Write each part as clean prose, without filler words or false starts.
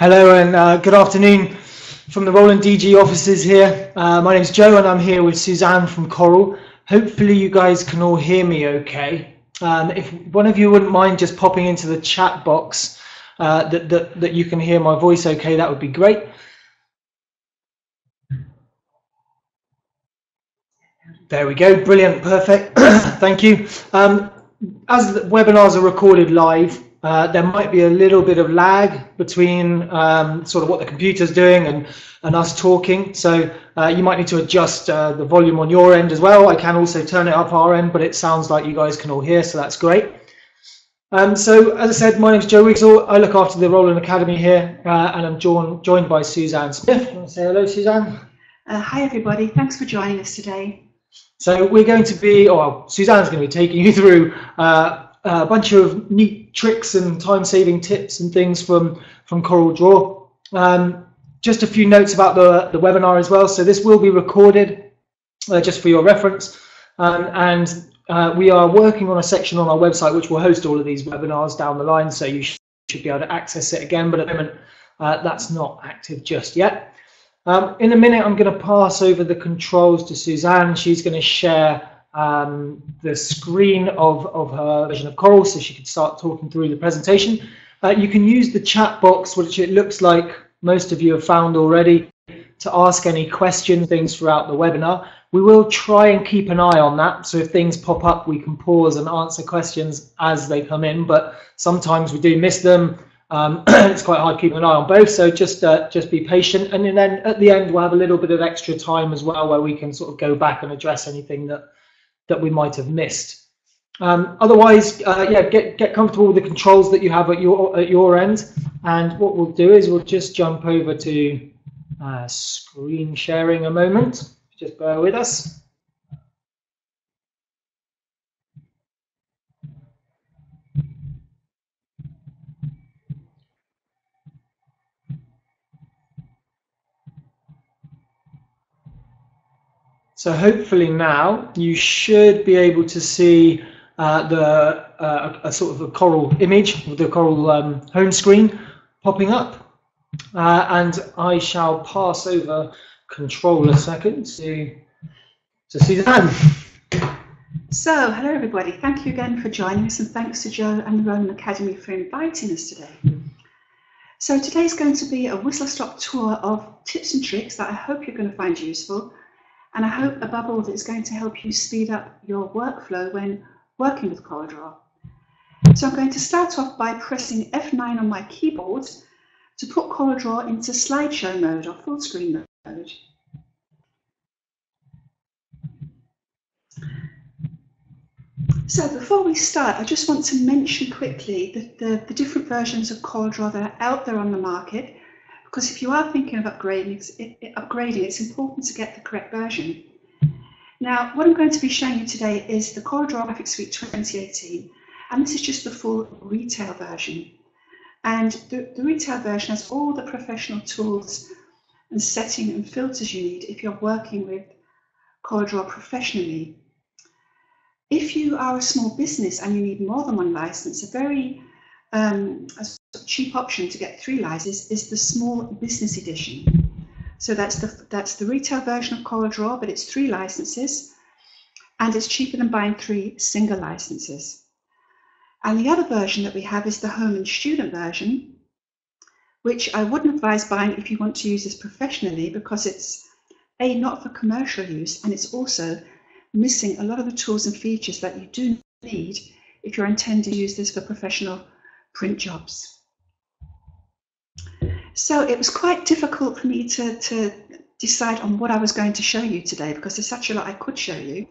Hello and good afternoon from the Roland DG offices here. My name's Joe and I'm here with Suzanne from Corel. Hopefully you guys can all hear me okay. If one of you wouldn't mind just popping into the chat box that you can hear my voice okay, that would be great. There we go, brilliant, perfect, thank you. As the webinars are recorded live, there might be a little bit of lag between sort of what the computer's doing and us talking, so you might need to adjust the volume on your end as well. I can also turn it up our end, but it sounds like you guys can all hear, so that's great. So as I said, my name's Joe Wiesel. I look after the Roland Academy here, and I'm joined by Suzanne Smith. You want to say hello, Suzanne? Hi everybody, thanks for joining us today. So we're going to be, or Suzanne's going to be taking you through a bunch of neat tricks and time-saving tips and things from CorelDRAW. Just a few notes about the webinar as well. So this will be recorded just for your reference, and we are working on a section on our website which will host all of these webinars down the line, so you should be able to access it again, but at the moment that's not active just yet. In a minute I'm going to pass over the controls to Suzanne. She's going to share the screen of her version of Corel, so she can start talking through the presentation. You can use the chat box, which it looks like most of you have found already, to ask any questions, things throughout the webinar. We will try and keep an eye on that, so if things pop up we can pause and answer questions as they come in, but sometimes we do miss them. It's quite hard keeping an eye on both, so just be patient, and then at the end we'll have a little bit of extra time as well where we can sort of go back and address anything that we might have missed. Otherwise, yeah, get comfortable with the controls that you have at your end. And what we'll do is we'll just jump over to screen sharing a moment. Just bear with us. So hopefully now you should be able to see a sort of a Corel image with the Corel home screen popping up. And I shall pass over control a second to Suzanne. So hello everybody, thank you again for joining us, and thanks to Joe and the Roland Academy for inviting us today. So today's going to be a whistle-stop tour of tips and tricks that I hope you're going to find useful. And I hope, above all, that it's going to help you speed up your workflow when working with CorelDRAW. So I'm going to start off by pressing F9 on my keyboard to put CorelDRAW into slideshow mode or full screen mode. So before we start, I just want to mention quickly the different versions of CorelDRAW that are out there on the market. Because if you are thinking of upgrading, it's important to get the correct version. Now, what I'm going to be showing you today is the CorelDRAW Graphics Suite 2018, and this is just the full retail version. And the retail version has all the professional tools and setting and filters you need if you're working with CorelDRAW professionally. If you are a small business and you need more than one license, a very a cheap option to get 3 licenses is the small business edition. So that's the retail version of CorelDRAW, but it's 3 licenses, and it's cheaper than buying 3 single licenses. And the other version that we have is the home and student version, which I wouldn't advise buying if you want to use this professionally, because it's A, not for commercial use, and it's also missing a lot of the tools and features that you do need if you're intending to use this for professional print jobs. So it was quite difficult for me to decide on what I was going to show you today, because there's such a lot I could show you,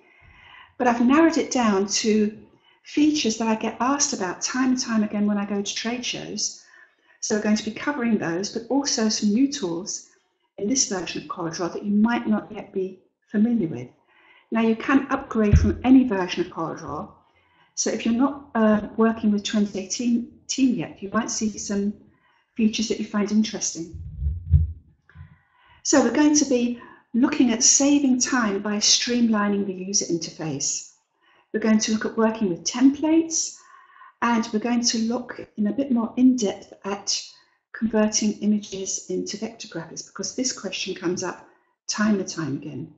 but I've narrowed it down to features that I get asked about time and time again when I go to trade shows. So we're going to be covering those, but also some new tools in this version of CorelDRAW that you might not yet be familiar with. Now, you can upgrade from any version of CorelDRAW, so if you're not working with 2018 team yet, you might see some features that you find interesting. So we're going to be looking at saving time by streamlining the user interface. We're going to look at working with templates, and we're going to look in a bit more in-depth at converting images into vector graphics, because this question comes up time and time again.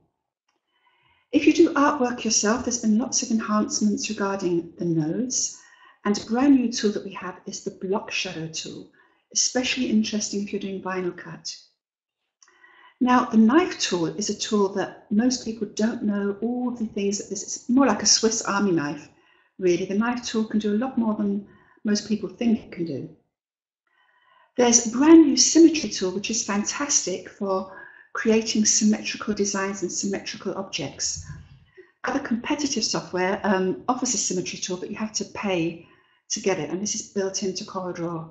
If you do artwork yourself, there's been lots of enhancements regarding the nodes, and a brand new tool that we have is the block shadow tool, especially interesting if you're doing vinyl cut. Now, the knife tool is a tool that most people don't know all the things that this is. More like a Swiss Army knife, really. The knife tool can do a lot more than most people think it can do. There's a brand new symmetry tool, which is fantastic for creating symmetrical designs and symmetrical objects. Other competitive software offers a symmetry tool, but you have to pay to get it, and this is built into CorelDRAW.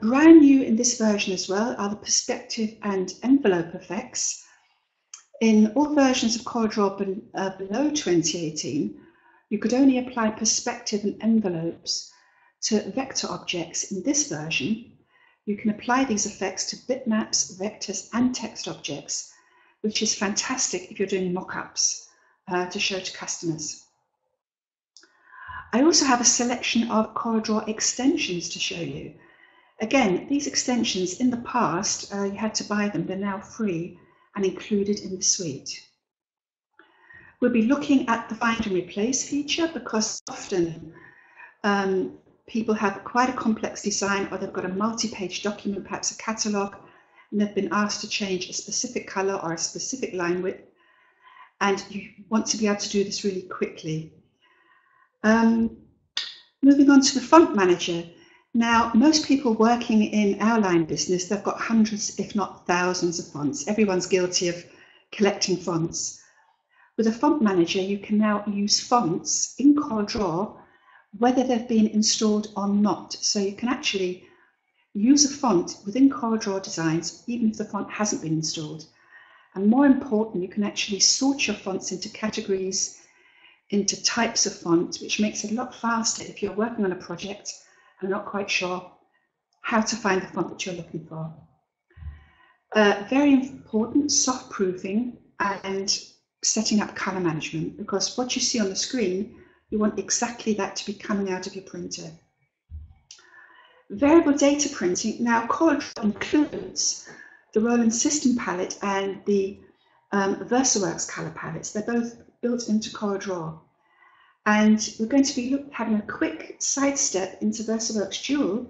Brand new in this version as well are the perspective and envelope effects. In all versions of CorelDRAW below 2018, you could only apply perspective and envelopes to vector objects. In this version, you can apply these effects to bitmaps, vectors, and text objects, which is fantastic if you're doing mock-ups to show to customers. I also have a selection of CorelDRAW extensions to show you. Again, these extensions, in the past, you had to buy them. They're now free and included in the suite. We'll be looking at the find and replace feature, because often people have quite a complex design, or they've got a multi-page document, perhaps a catalogue, and they've been asked to change a specific colour or a specific line width, and you want to be able to do this really quickly. Moving on to the Font Manager. Now, most people working in our line business, they've got hundreds, if not thousands of fonts. Everyone's guilty of collecting fonts. With a Font Manager, you can now use fonts in CorelDRAW, whether they've been installed or not. So you can actually use a font within CorelDRAW designs, even if the font hasn't been installed. And more important, you can actually sort your fonts into categories, into types of font, which makes it a lot faster if you're working on a project and not quite sure how to find the font that you're looking for. Very important, soft proofing and setting up color management, because what you see on the screen, you want exactly that to be coming out of your printer. Variable data printing. Now, CorelDRAW includes the Roland System palette and the VersaWorks color palettes. They're both built into CorelDRAW. And we're going to be having a quick sidestep into VersaWorks Dual,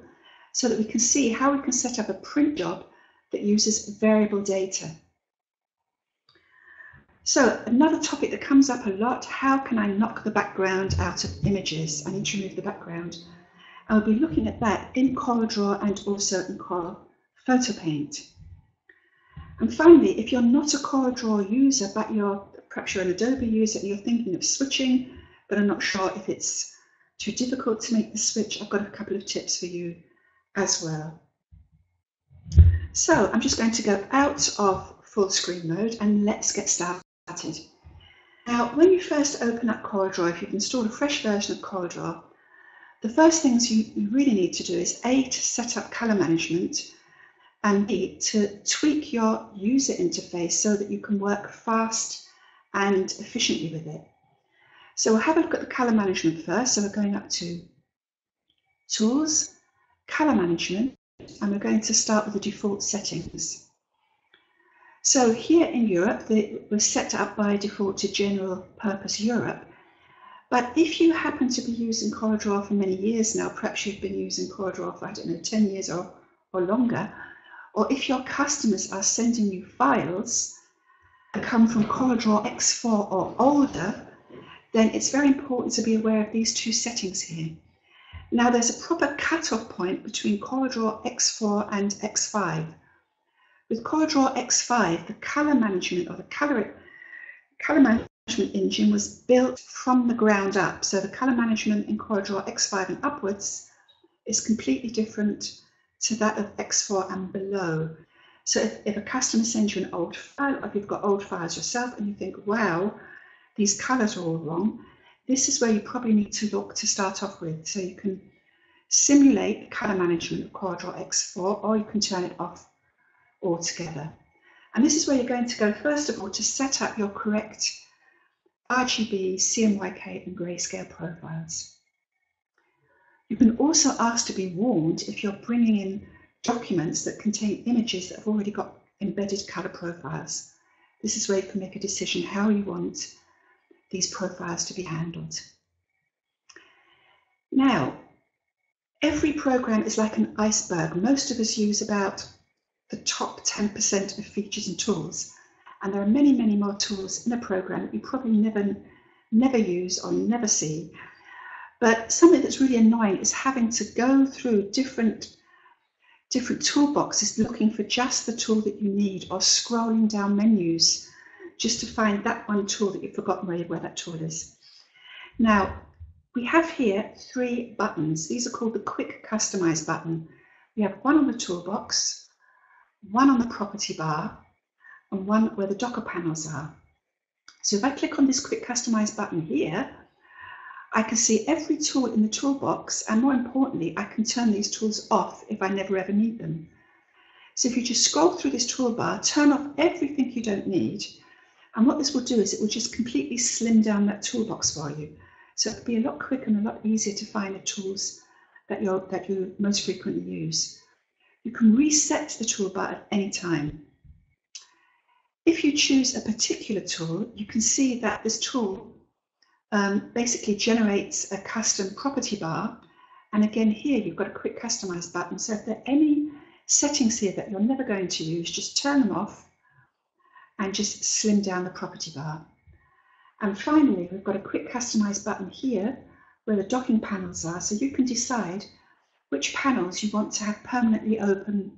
so that we can see how we can set up a print job that uses variable data. So another topic that comes up a lot: how can I knock the background out of images? I need to remove the background. And we'll be looking at that in CorelDRAW and also in Corel PhotoPaint. And finally, if you're not a CorelDRAW user, but perhaps you're an Adobe user and you're thinking of switching, but I'm not sure if it's too difficult to make the switch, I've got a couple of tips for you as well. So I'm just going to go out of full screen mode and let's get started. Now, when you first open up CorelDRAW, if you've installed a fresh version of CorelDRAW, the first things you really need to do is A, to set up color management, and B, to tweak your user interface so that you can work fast and efficiently with it. So we'll have a look at the color management first. So we're going up to Tools, Color Management, and we're going to start with the default settings. So here in Europe, we're set up by default to General Purpose Europe. But if you happen to be using CorelDRAW for many years now, perhaps you've been using CorelDRAW for, I don't know, 10 years or longer, or if your customers are sending you files and come from CorelDRAW X4 or older, then it's very important to be aware of these two settings here. Now, there's a proper cutoff point between CorelDRAW X4 and X5. With CorelDRAW X5, the color management, or the color management engine, was built from the ground up. So the color management in CorelDRAW X5 and upwards is completely different to that of X4 and below. So if a customer sends you an old file, or if you've got old files yourself and you think, wow, these colors are all wrong, this is where you probably need to look to start off with. So you can simulate the color management of CorelDRAW X4, or you can turn it off altogether. And this is where you're going to go, first of all, to set up your correct RGB, CMYK, and grayscale profiles. You can also ask to be warned if you're bringing in documents that contain images that have already got embedded color profiles. This is where you can make a decision how you want these profiles to be handled. Now, every program is like an iceberg. Most of us use about the top 10% of features and tools, and there are many, many more tools in a program that you probably never use or never see. But something that's really annoying is having to go through different toolboxes looking for just the tool that you need, or scrolling down menus just to find that one tool that you've forgotten where that tool is. Now, we have here three buttons. These are called the Quick Customize button. We have one on the toolbox, one on the property bar, and one where the Docker panels are. So if I click on this Quick Customize button here, I can see every tool in the toolbox, and more importantly, I can turn these tools off if I never ever need them. So if you just scroll through this toolbar, turn off everything you don't need, and what this will do is it will just completely slim down that toolbox for you. So it'll be a lot quicker and a lot easier to find the tools that you most frequently use. You can reset the toolbar at any time. If you choose a particular tool, you can see that this tool basically generates a custom property bar, and again here you've got a Quick Customize button. So if there are any settings here that you're never going to use, just turn them off and just slim down the property bar. And finally, we've got a Quick Customize button here where the docking panels are, so you can decide which panels you want to have permanently open,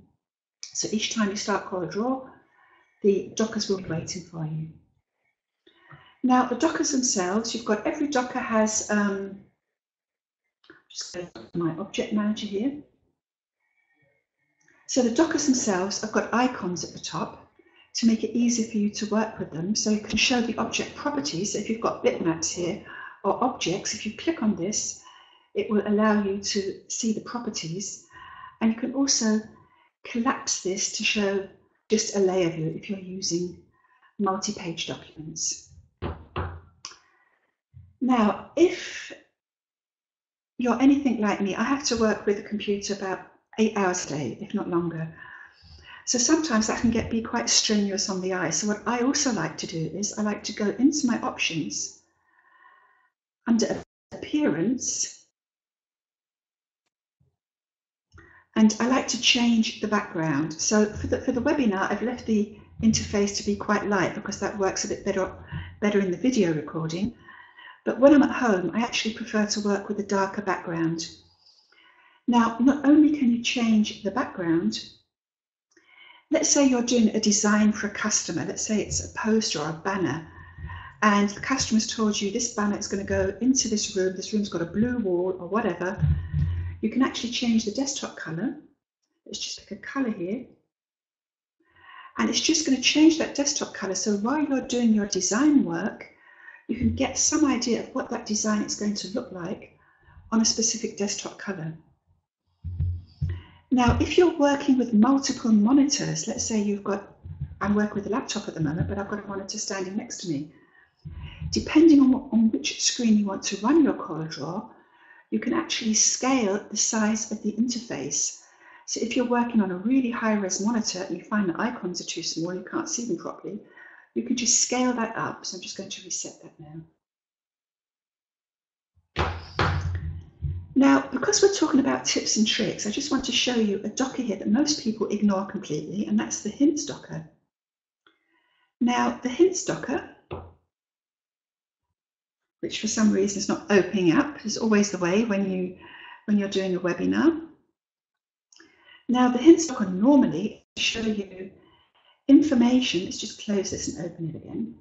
so each time you start CorelDRAW, the dockers will be waiting for you. Now, the dockers themselves, you've got every docker has, just go to my object manager here. So the dockers themselves have got icons at the top to make it easier for you to work with them. So you can show the object properties. So if you've got bitmaps here or objects, if you click on this, it will allow you to see the properties. And you can also collapse this to show just a layer view if you're using multi-page documents. Now, if you're anything like me, I have to work with a computer about 8 hours a day, if not longer. So sometimes that can be quite strenuous on the eye. So what I also like to do is I like to go into my options under appearance, and I like to change the background. So for the webinar, I've left the interface to be quite light because that works a bit better in the video recording. But when I'm at home, I actually prefer to work with a darker background. Now, not only can you change the background, let's say you're doing a design for a customer. Let's say it's a poster or a banner, and the customer's told you this banner is going to go into this room. This room's got a blue wall or whatever. You can actually change the desktop color. Let's just pick a color here. And it's just going to change that desktop color. So while you're doing your design work, you can get some idea of what that design is going to look like on a specific desktop color. Now, if you're working with multiple monitors, let's say you've got, I'm working with a laptop at the moment, but I've got a monitor standing next to me. Depending on which screen you want to run your CorelDRAW, you can actually scale the size of the interface. So if you're working on a really high-res monitor and you find the icons are too small, you can't see them properly, you can just scale that up. So I'm just going to reset that now. Now, because we're talking about tips and tricks, I just want to show you a docker here that most people ignore completely, and that's the hints docker. Now, the hints docker, which for some reason is not opening up, is always the way when you're doing a webinar. Now, the hints docker normally shows you information. Let's just close this and open it again.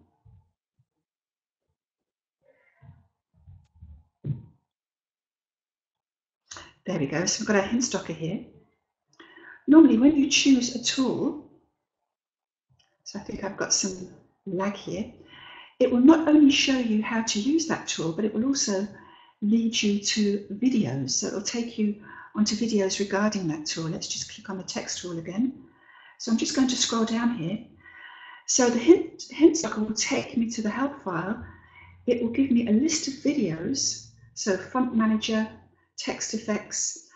There we go. So we've got our hints docker here. Normally, when you choose a tool, so I think I've got some lag here, it will not only show you how to use that tool, but it will also lead you to videos. So it will take you onto videos regarding that tool. Let's just click on the text tool again. So I'm just going to scroll down here. So the hints docker will take me to the help file. It will give me a list of videos. So Font Manager, text effects,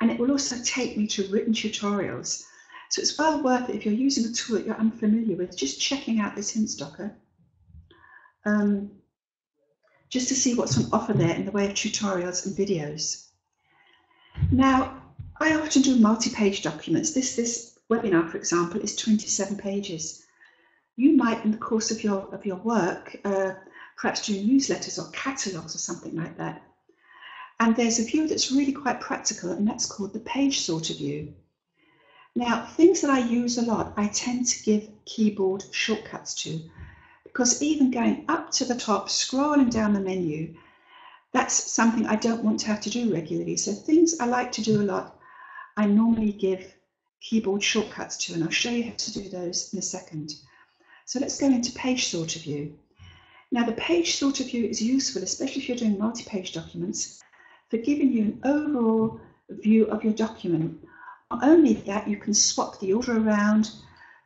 and it will also take me to written tutorials. So it's well worth it if you're using a tool that you're unfamiliar with, just checking out this hint stocker, just to see what's on offer there in the way of tutorials and videos. Now, I often do multi-page documents. This webinar, for example, is 27 pages. You might, in the course of your work, perhaps do newsletters or catalogues or something like that. And there's a view that's really quite practical, and that's called the page sorter view. Now, things that I use a lot, I tend to give keyboard shortcuts to, because even going up to the top, scrolling down the menu, that's something I don't want to have to do regularly. So things I like to do a lot, I normally give keyboard shortcuts to, and I'll show you how to do those in a second. So let's go into page sorter view. Now, the page sorter view is useful, especially if you're doing multi-page documents, for giving you an overall view of your document. Not only that, you can swap the order around,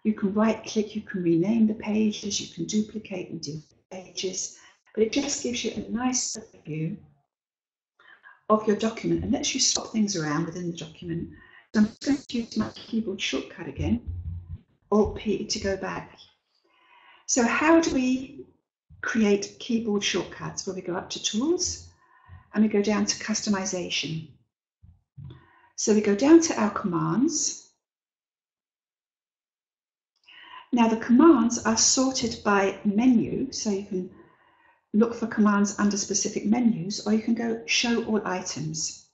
you can right-click, you can rename the pages, you can duplicate and delete pages, but it just gives you a nice view of your document and lets you swap things around within the document. So I'm going to use my keyboard shortcut again, Alt-P to go back. So how do we create keyboard shortcuts? Well, we go up to Tools and we go down to Customization. So we go down to our commands. Now the commands are sorted by menu, so you can look for commands under specific menus, or you can go show all items.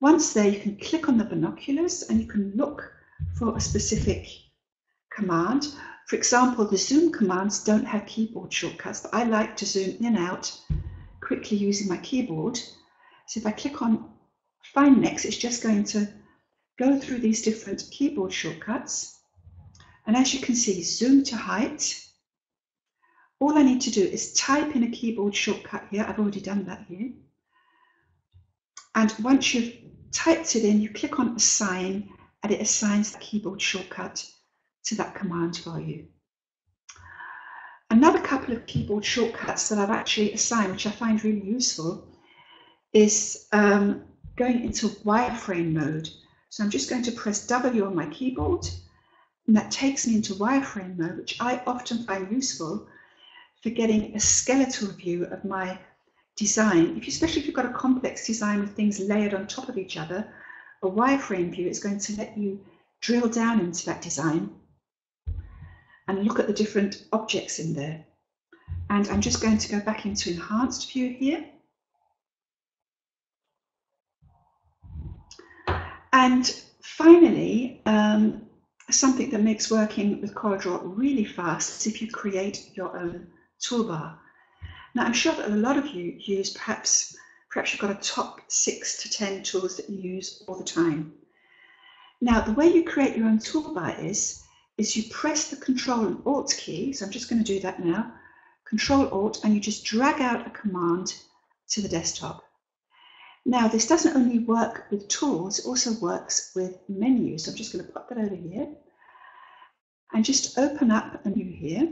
Once there, you can click on the binoculars and you can look for a specific command. For example, the zoom commands don't have keyboard shortcuts, but I like to zoom in and out quickly using my keyboard. So if I click on Find Next, it's just going to go through these different keyboard shortcuts. And as you can see, zoom to height. All I need to do is type in a keyboard shortcut here. I've already done that here. And once you've typed it in, you click on Assign, and it assigns the keyboard shortcut to that command for you. Another couple of keyboard shortcuts that I've actually assigned, which I find really useful, is going into wireframe mode. So I'm just going to press W on my keyboard, and that takes me into wireframe mode, which I often find useful for getting a skeletal view of my design. Especially if you've got a complex design with things layered on top of each other, a wireframe view is going to let you drill down into that design and look at the different objects in there. And I'm just going to go back into enhanced view here. And finally, something that makes working with CorelDRAW really fast is if you create your own toolbar. Now, I'm sure that a lot of you use, perhaps you've got a top 6 to 10 tools that you use all the time. Now, the way you create your own toolbar is you press the Control and Alt key. So I'm just going to do that now. Control Alt, and you just drag out a command to the desktop. Now, this doesn't only work with tools, it also works with menus. So I'm just going to pop that over here and just open up a menu here.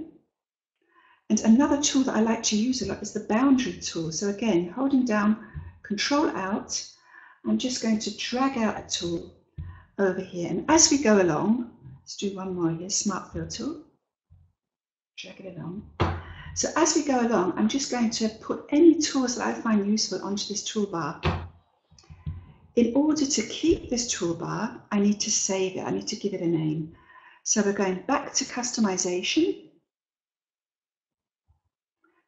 And another tool that I like to use a lot is the boundary tool. So again, holding down Control Alt, I'm just going to drag out a tool over here. And as we go along, let's do one more here, Smart Fill tool, drag it along. So as we go along, I'm just going to put any tools that I find useful onto this toolbar. In order to keep this toolbar, I need to save it. I need to give it a name. So we're going back to customization.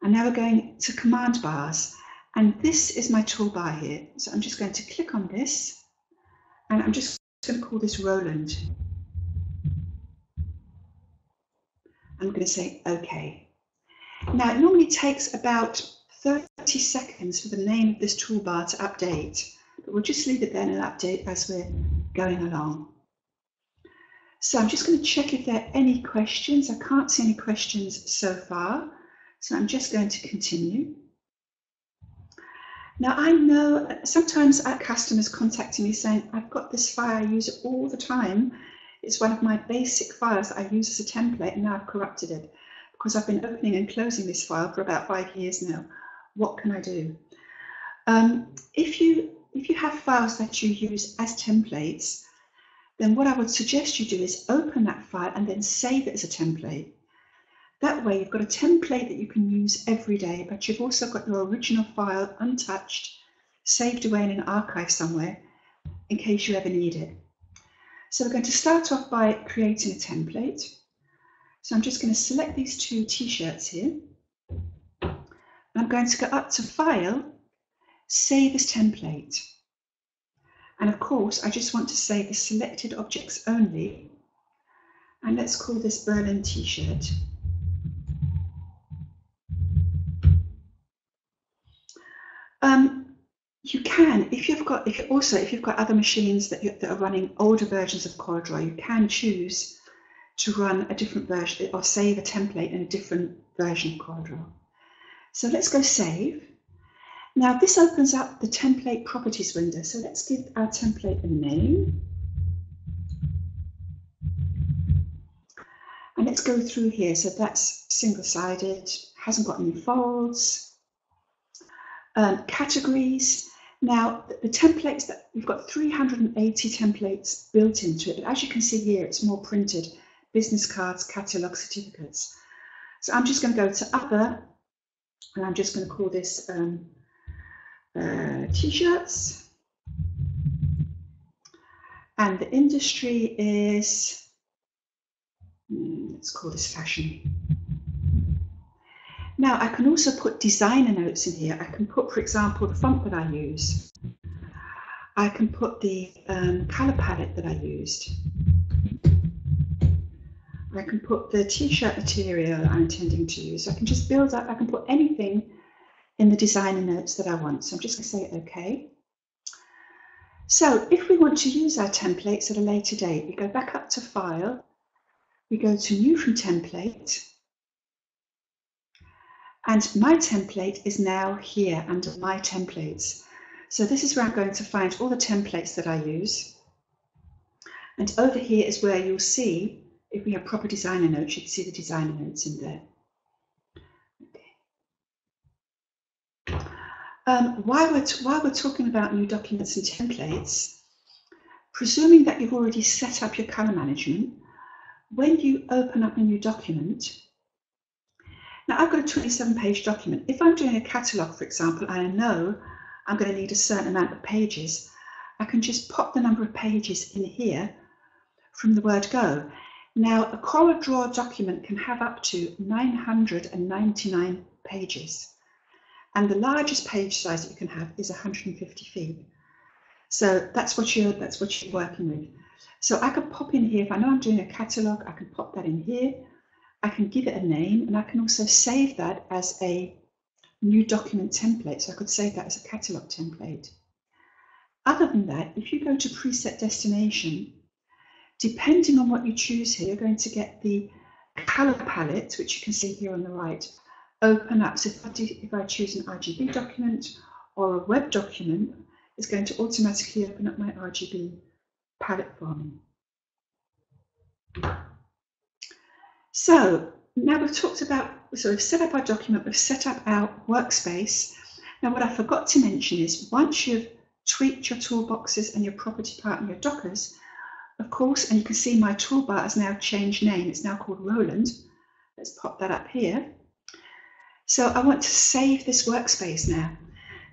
And now we're going to command bars. And this is my toolbar here. So I'm just going to click on this. And I'm just going to call this Roland. I'm going to say OK. Now, it normally takes about 30 seconds for the name of this toolbar to update. But we'll just leave it there and it'll update as we're going along. So I'm just going to check if there are any questions. I can't see any questions so far, so I'm just going to continue. Now, I know sometimes our customers contacting me saying, I've got this file, I use it all the time. It's one of my basic files that I use as a template, and now I've corrupted it because I've been opening and closing this file for about 5 years now. What can I do? If you If you have files that you use as templates, then what I would suggest you do is open that file and then save it as a template. That way you've got a template that you can use every day, but you've also got your original file untouched, saved away in an archive somewhere in case you ever need it. So we're going to start off by creating a template. So I'm just going to select these two t-shirts here. I'm going to go up to File, Save as Template. And of course, I just want to save the selected objects only. And let's call this Berlin T-shirt. You can, if you've got other machines that are running older versions of CorelDRAW, you can choose to run a different version or save a template in a different version of CorelDRAW. So let's go Save. Now this opens up the template properties window. So let's give our template a name. And let's go through here. So that's single-sided, hasn't got any folds. Categories. Now the templates that we've got 380 templates built into it. But as you can see here, it's more printed business cards, catalogue, certificates. So I'm just going to go to Other. And I'm just going to call this T-shirts. And the industry is, let's call this fashion. Now I can also put designer notes in here. I can put, for example, the font that I use. I can put the colour palette that I used. I can put the t-shirt material I'm intending to use. I can just build up, I can put anything in the designer notes that I want. So I'm just going to say OK. So if we want to use our templates at a later date, we go back up to File, we go to New from Template, and my template is now here under My Templates. So this is where I'm going to find all the templates that I use. And over here is where you'll see, if we have proper designer notes, you can see the designer notes in there. Okay. While we're talking about new documents and templates, presuming that you've already set up your colour management, when you open up a new document, now I've got a 27-page document. If I'm doing a catalogue, for example, I know I'm going to need a certain amount of pages. I can just pop the number of pages in here from the word go. Now, a CorelDRAW document can have up to 999 pages, and the largest page size that you can have is 150 feet. So that's what you're working with. So I could pop in here, if I know I'm doing a catalogue, I can pop that in here. I can give it a name, and I can also save that as a new document template. So I could save that as a catalogue template. Other than that, if you go to preset destination, depending on what you choose here, you're going to get the colour palette, which you can see here on the right, open up. So if I choose an RGB document or a web document, it's going to automatically open up my RGB palette for me. So now we've talked about, so we've set up our document, we've set up our workspace. Now what I forgot to mention is once you've tweaked your toolboxes and your property part and your dockers, of course, and you can see my toolbar has now changed name. It's now called Roland. Let's pop that up here. So I want to save this workspace now.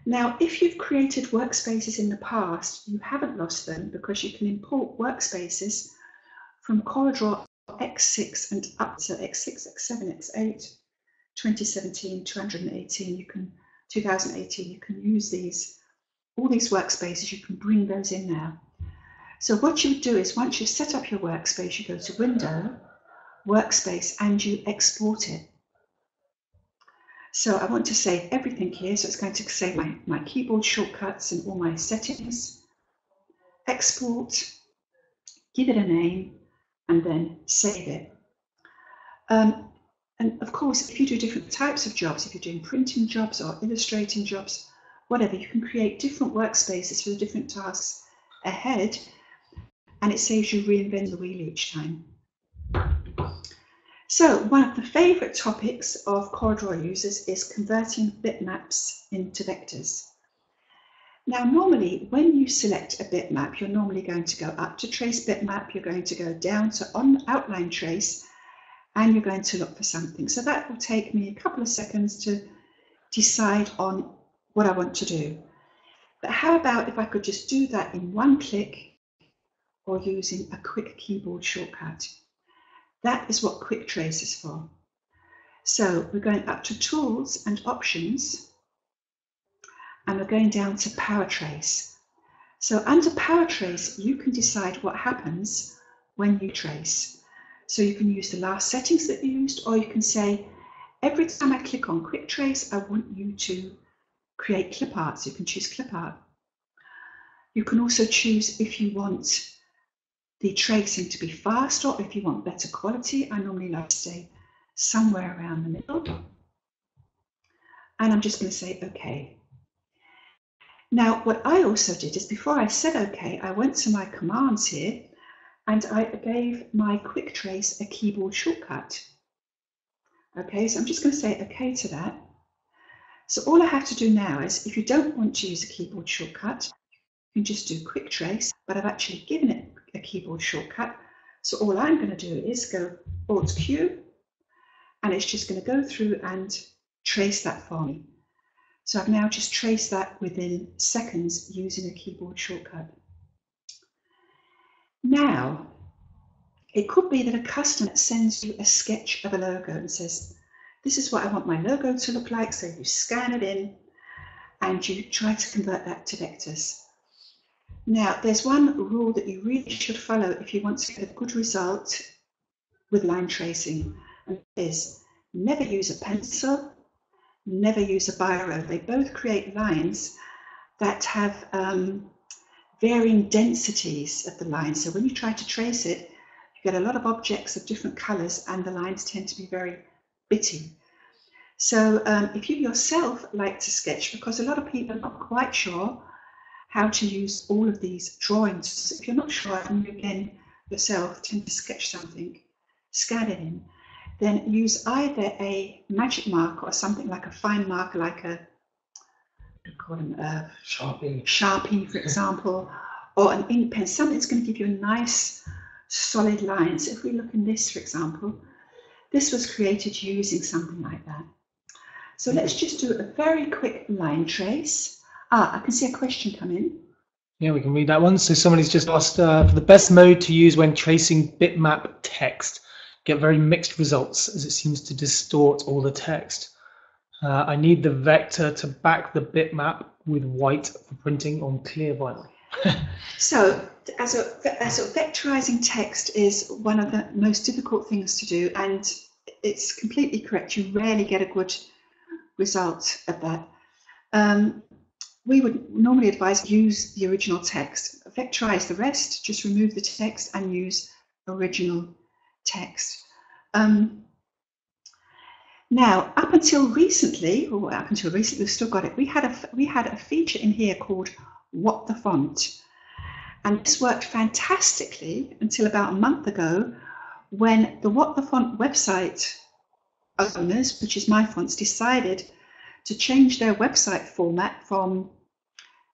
Now, if you've created workspaces in the past, you haven't lost them because you can import workspaces from CorelDRAW X6 and up to X6, X7, X8, 2017, 218. You can 2018. You can use these, all these workspaces. You can bring those in now. So what you do is once you've set up your workspace, you go to Window, Workspace, and you export it. So I want to save everything here. So it's going to save my keyboard shortcuts and all my settings. Export, give it a name, and then save it. And of course, if you do different types of jobs, if you're doing printing jobs or illustrating jobs, whatever, you can create different workspaces for the different tasks ahead. And it saves you reinventing the wheel each time. So one of the favourite topics of CorelDRAW users is converting bitmaps into vectors. Now, normally when you select a bitmap, you're normally going to go up to trace bitmap, you're going to go down to on outline trace, and you're going to look for something. So that will take me a couple of seconds to decide on what I want to do. But how about if I could just do that in one click or using a quick keyboard shortcut? That is what quick trace is for. So we're going up to tools and options, and we're going down to power trace. So under power trace, you can decide what happens when you trace. So you can use the last settings that you used, or you can say, every time I click on quick trace, I want you to create clip art. So you can choose clip art. You can also choose if you want the tracing to be fast or if you want better quality. I normally like to say somewhere around the middle. And I'm just going to say OK. Now, what I also did is before I said OK, I went to my commands here and I gave my quick trace a keyboard shortcut. OK, so I'm just going to say OK to that. So all I have to do now is, if you don't want to use a keyboard shortcut, you can just do quick trace, but I've actually given it a keyboard shortcut. So all I'm going to do is go Alt Q, and it's just going to go through and trace that for me. So I've now just traced that within seconds using a keyboard shortcut. Now, it could be that a customer sends you a sketch of a logo and says, this is what I want my logo to look like. So you scan it in and you try to convert that to vectors. Now, there's one rule that you really should follow if you want to get a good result with line tracing, and that is never use a pencil, never use a biro. They both create lines that have varying densities of the line. So when you try to trace it, you get a lot of objects of different colors and the lines tend to be very bitty. So if you yourself like to sketch, because a lot of people are not quite sure how to use all of these drawings, if you're not sure and you again yourself tend to sketch something, scan it in, then use either a magic mark or something like a fine marker, like a Sharpie for example, or an ink pen, something that's going to give you a nice solid line. So if we look in this, for example, this was created using something like that. So let's just do a very quick line trace. Ah, I can see a question come in. Yeah, we can read that one. So somebody's just asked for the best mode to use when tracing bitmap text. Get very mixed results as it seems to distort all the text. I need the vector to back the bitmap with white for printing on clear vinyl. So as a vectorizing text is one of the most difficult things to do, and it's completely correct. You rarely get a good result of that. We would normally advise use the original text. Vectorize the rest, just remove the text and use original text. Now, up until recently, or up until recently, we've still got it. We had a feature in here called What the Font, and this worked fantastically until about a month ago, when the What the Font website owners, which is MyFonts, decided to change their website format from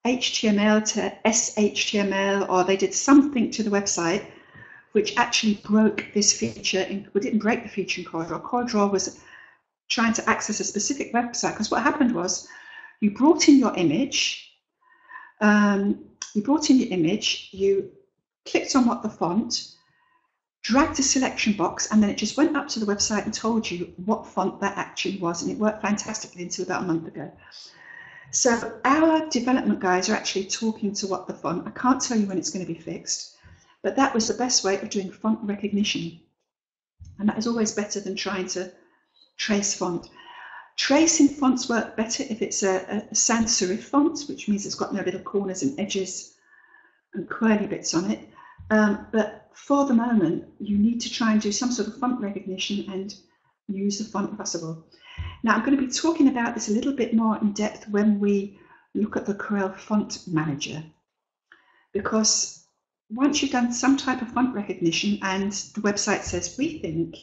HTML to SHTML, or they did something to the website which actually broke this feature. We didn't break the feature in CorelDRAW. CorelDRAW was trying to access a specific website, because what happened was you brought in your image, you clicked on What the Font, dragged the selection box, and then it just went up to the website and told you what font that actually was, and it worked fantastically until about a month ago. So our development guys are actually talking to What the Font. I can't tell you when it's going to be fixed, but that was the best way of doing font recognition, and that is always better than trying to trace font. Tracing fonts work better if it's a sans serif font, which means it's got no little corners and edges and curly bits on it. But for the moment, you need to try and do some sort of font recognition and use the font possible. Now, I'm going to be talking about this a little bit more in depth when we look at the Corel Font Manager, because once you've done some type of font recognition and the website says, we think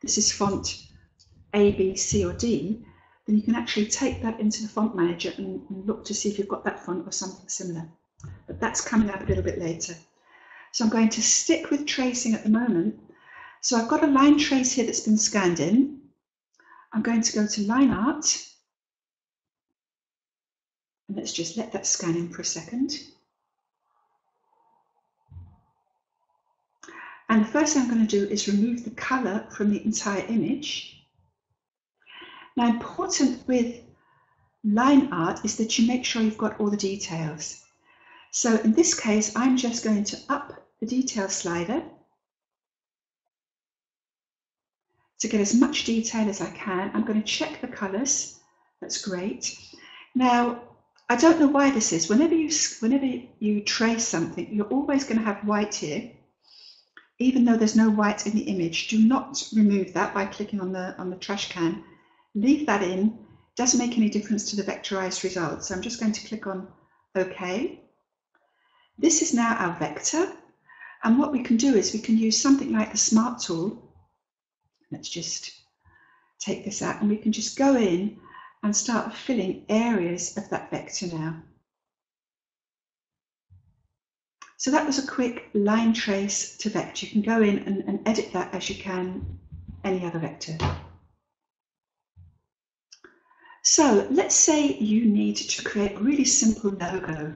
this is font A, B, C, or D, then you can actually take that into the font manager and look to see if you've got that font or something similar. But that's coming up a little bit later. So I'm going to stick with tracing at the moment. So I've got a line trace here that's been scanned in. I'm going to go to line art. And let's just let that scan in for a second. And the first thing I'm going to do is remove the color from the entire image. Now, important with line art is that you make sure you've got all the details. So in this case, I'm just going to up the detail slider to get as much detail as I can. I'm going to check the colors. That's great. Now, I don't know why this is. Whenever you trace something, you're always going to have white here, even though there's no white in the image. Do not remove that by clicking on the trash can. Leave that in. It doesn't make any difference to the vectorized results. So I'm just going to click on OK. This is now our vector. And what we can do is we can use something like the Smart tool. Let's just take this out, and we can just go in and start filling areas of that vector now. So that was a quick line trace to vector. You can go in and edit that as you can any other vector. So let's say you need to create a really simple logo.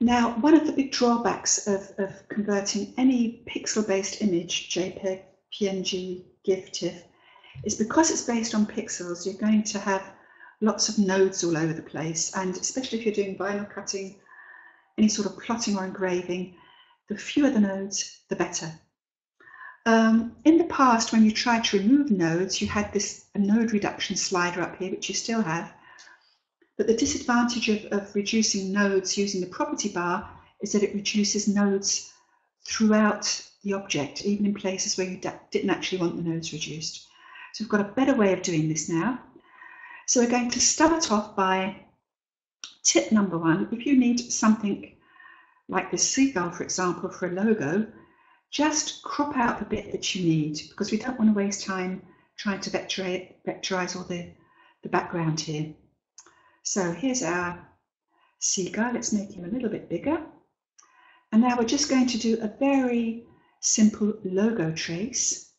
Now, one of the big drawbacks of converting any pixel-based image, JPEG, PNG, GIF, TIFF, is because it's based on pixels, you're going to have lots of nodes all over the place. And especially if you're doing vinyl cutting, any sort of plotting or engraving, the fewer the nodes, the better. In the past, when you tried to remove nodes, you had a node reduction slider up here, which you still have. But the disadvantage of reducing nodes using the property bar is that it reduces nodes throughout the object, even in places where you didn't actually want the nodes reduced. So we've got a better way of doing this now. So we're going to start off by tip number one. If you need something like this seagull, for example, for a logo, just crop out the bit that you need, because we don't want to waste time trying to vectorize all the background here. So here's our seagull. Let's make him a little bit bigger. And now we're just going to do a very simple logo trace.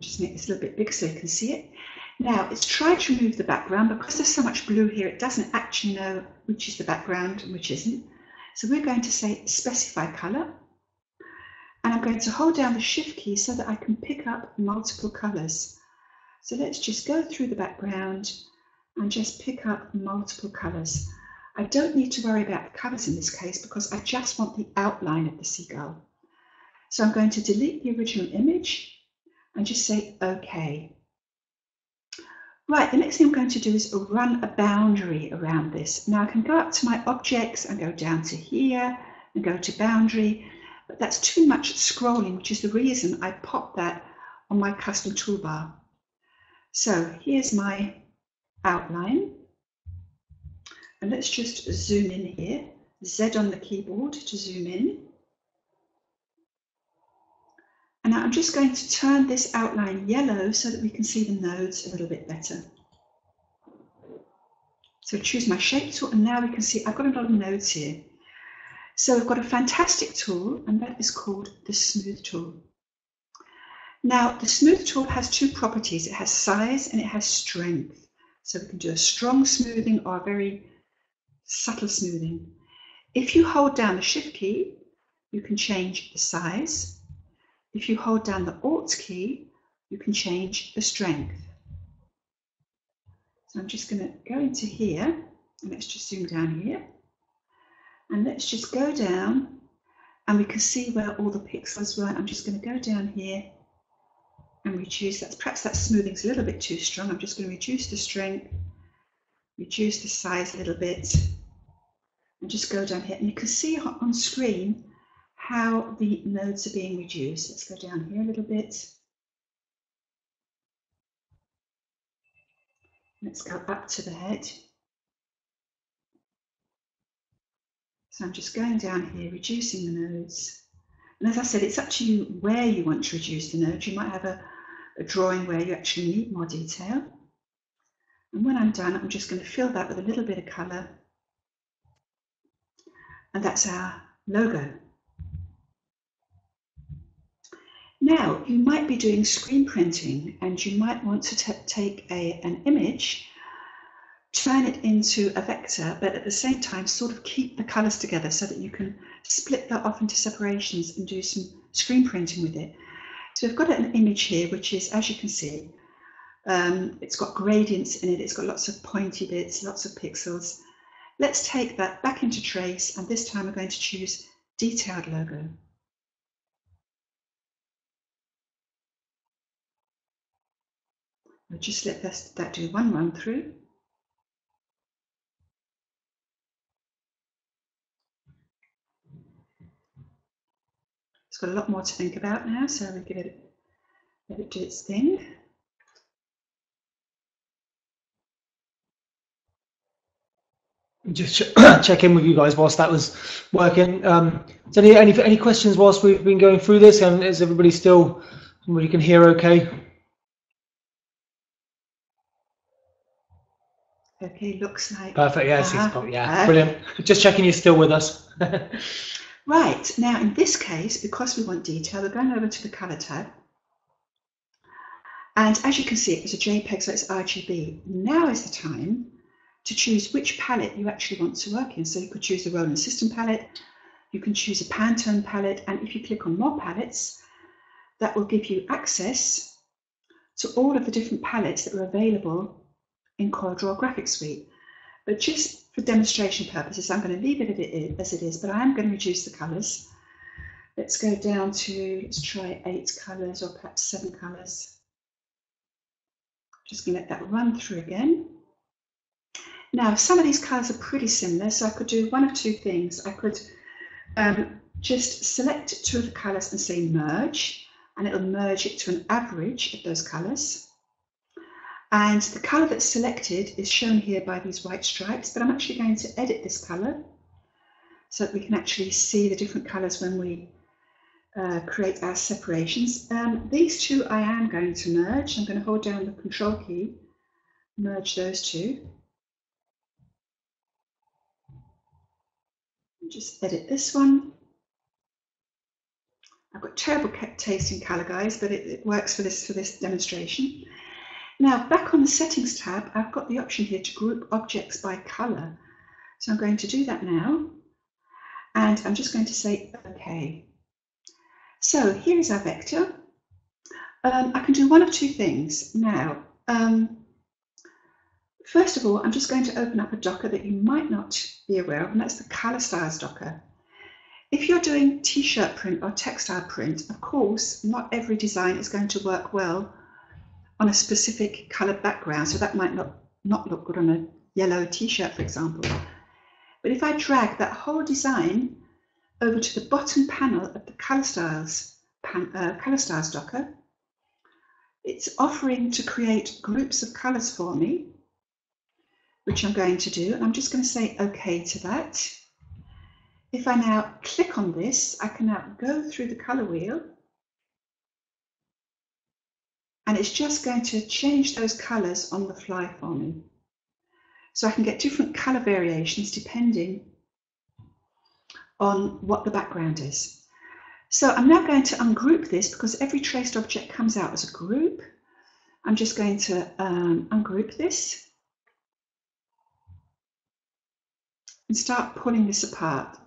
Just make this a little bit bigger so you can see it. Now, it's tried to remove the background. Because there's so much blue here, it doesn't actually know which is the background and which isn't. So we're going to say specify color. And I'm going to hold down the shift key so that I can pick up multiple colors. So let's just go through the background and just pick up multiple colors. I don't need to worry about the colors in this case because I just want the outline of the seagull. So I'm going to delete the original image and just say OK. Right, the next thing I'm going to do is run a boundary around this. Now I can go up to my objects and go down to here and go to boundary, but that's too much scrolling, which is the reason I popped that on my custom toolbar. So here's my outline. And let's just zoom in here. Z on the keyboard to zoom in. And now I'm just going to turn this outline yellow so that we can see the nodes a little bit better. So choose my shape tool, and now we can see I've got a lot of nodes here. So we've got a fantastic tool, and that is called the Smooth tool. Now, the Smooth tool has two properties. It has size and it has strength. So we can do a strong smoothing or a very subtle smoothing. If you hold down the Shift key, you can change the size. If you hold down the Alt key, you can change the strength. So I'm just going to go into here, and let's just zoom down here. And let's just go down, and we can see where all the pixels were. I'm just going to go down here and reduce that. Perhaps that smoothing is a little bit too strong. I'm just going to reduce the strength, reduce the size a little bit, and just go down here. And you can see on screen how the nodes are being reduced. Let's go down here a little bit. Let's go up to the head. So I'm just going down here, reducing the nodes. And as I said, it's up to you where you want to reduce the node. You might have a drawing where you actually need more detail. And when I'm done, I'm just going to fill that with a little bit of colour. And that's our logo. Now, you might be doing screen printing and you might want to take an image, turn it into a vector, but at the same time sort of keep the colours together so that you can split that off into separations and do some screen printing with it. So I've got an image here which is, as you can see, it's got gradients in it, it's got lots of pointy bits, lots of pixels. Let's take that back into trace, and this time we're going to choose detailed logo. We'll just let that do one run through. It's got a lot more to think about now, so we let it do its thing. Just check in with you guys whilst that was working. So any questions whilst we've been going through this? And is everybody still? Everybody can hear okay? Okay, looks like perfect. Yes, yeah, brilliant. Just checking you're still with us. Right, now in this case, because we want detail, we're going over to the color tab, and as you can see, it's a JPEG, so it's RGB. Now is the time to choose which palette you actually want to work in. So you could choose the Roland System palette, you can choose a Pantone palette, and if you click on more palettes, that will give you access to all of the different palettes that are available in CorelDRAW Graphics Suite. But just for demonstration purposes, I'm going to leave it as it is, but I am going to reduce the colours. Let's go down to, let's try 8 colours or perhaps 7 colours. Just going to let that run through again. Now, some of these colours are pretty similar, so I could do one of two things. I could just select two of the colours and say merge, and it'll merge it to an average of those colours. And the colour that's selected is shown here by these white stripes, but I'm actually going to edit this colour so that we can actually see the different colours when we create our separations. These two I am going to merge. I'm going to hold down the Control key, merge those two. Just edit this one. I've got terrible taste in colour, guys, but it works for this demonstration. Now, back on the Settings tab, I've got the option here to group objects by colour. So I'm going to do that now, and I'm just going to say OK. So here is our vector. I can do one of two things now. First of all, I'm just going to open up a docker that you might not be aware of, and that's the Colour Styles docker. If you're doing t-shirt print or textile print, of course, not every design is going to work well on a specific coloured background, so that might not look good on a yellow t-shirt, for example. But if I drag that whole design over to the bottom panel of the Colour Styles docker, it's offering to create groups of colours for me, which I'm going to do, and I'm just going to say OK to that. If I now click on this, I can now go through the colour wheel, and it's just going to change those colours on the fly for me. So I can get different colour variations depending on what the background is. So I'm now going to ungroup this because every traced object comes out as a group. I'm just going to ungroup this and start pulling this apart.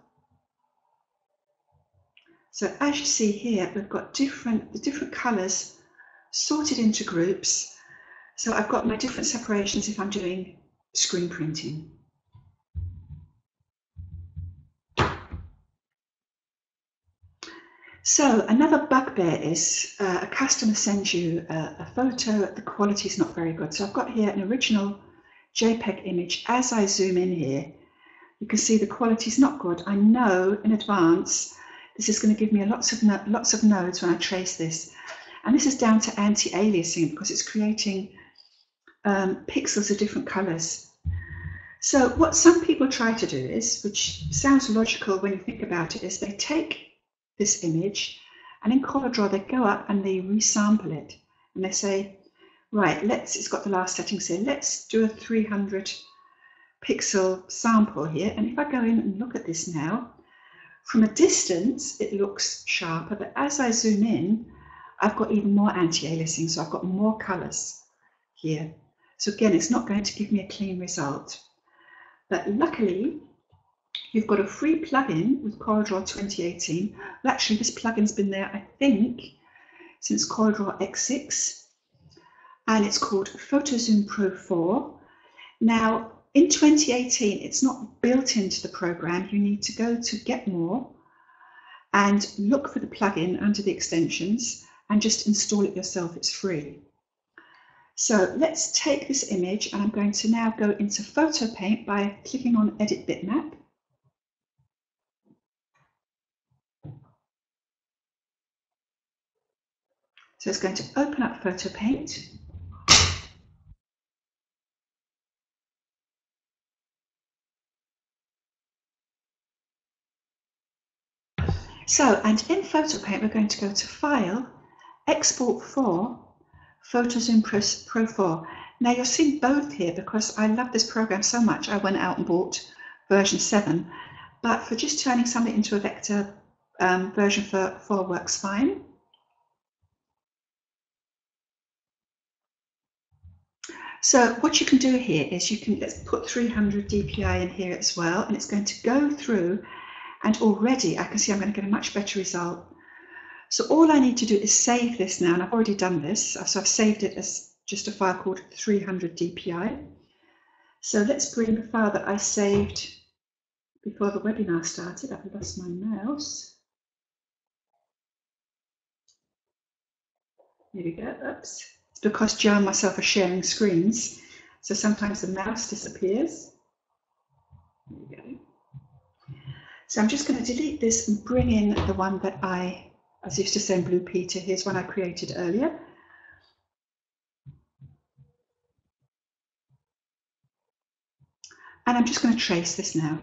So as you see here, we've got the different colours sorted into groups, so I've got my different separations if I'm doing screen printing. So another bugbear is a customer sends you a photo, the quality is not very good. So I've got here an original JPEG image. As I zoom in here, you can see the quality is not good. I know in advance this is going to give me lots of nodes when I trace this. And this is down to anti-aliasing because it's creating pixels of different colours. So what some people try to do is, which sounds logical when you think about it, is they take this image, and in CorelDRAW they go up and they resample it, and they say, right, let's, it's got the last settings here, let's do a 300 pixel sample here. And if I go in and look at this now, from a distance it looks sharper, but as I zoom in, I've got even more anti-aliasing, so I've got more colors here. So again, it's not going to give me a clean result. But luckily, you've got a free plugin with CorelDRAW 2018. Well, actually, this plugin's been there, I think, since CorelDRAW X6, and it's called PhotoZoom Pro 4. Now, in 2018, it's not built into the program. You need to go to Get More and look for the plugin under the extensions and just install it yourself. It's free. So let's take this image, and I'm going to now go into PhotoPaint by clicking on Edit Bitmap. So it's going to open up PhotoPaint. So, and in PhotoPaint, we're going to go to File, Export 4, PhotoZoom Pro 4. Now, you'll see both here because I love this program so much, I went out and bought version 7. But for just turning something into a vector, version 4 works fine. So what you can do here is you can, let's put 300 DPI in here as well, and it's going to go through, and already I can see I'm going to get a much better result. So all I need to do is save this now, and I've already done this, so I've saved it as just a file called 300 DPI. So let's bring the file that I saved before the webinar started. I've lost my mouse. There we go, oops. Because Joe and myself are sharing screens, so sometimes the mouse disappears. There we go. So I'm just going to delete this and bring in the one that I, as I used to say in Blue Peter, here's one I created earlier. And I'm just going to trace this now.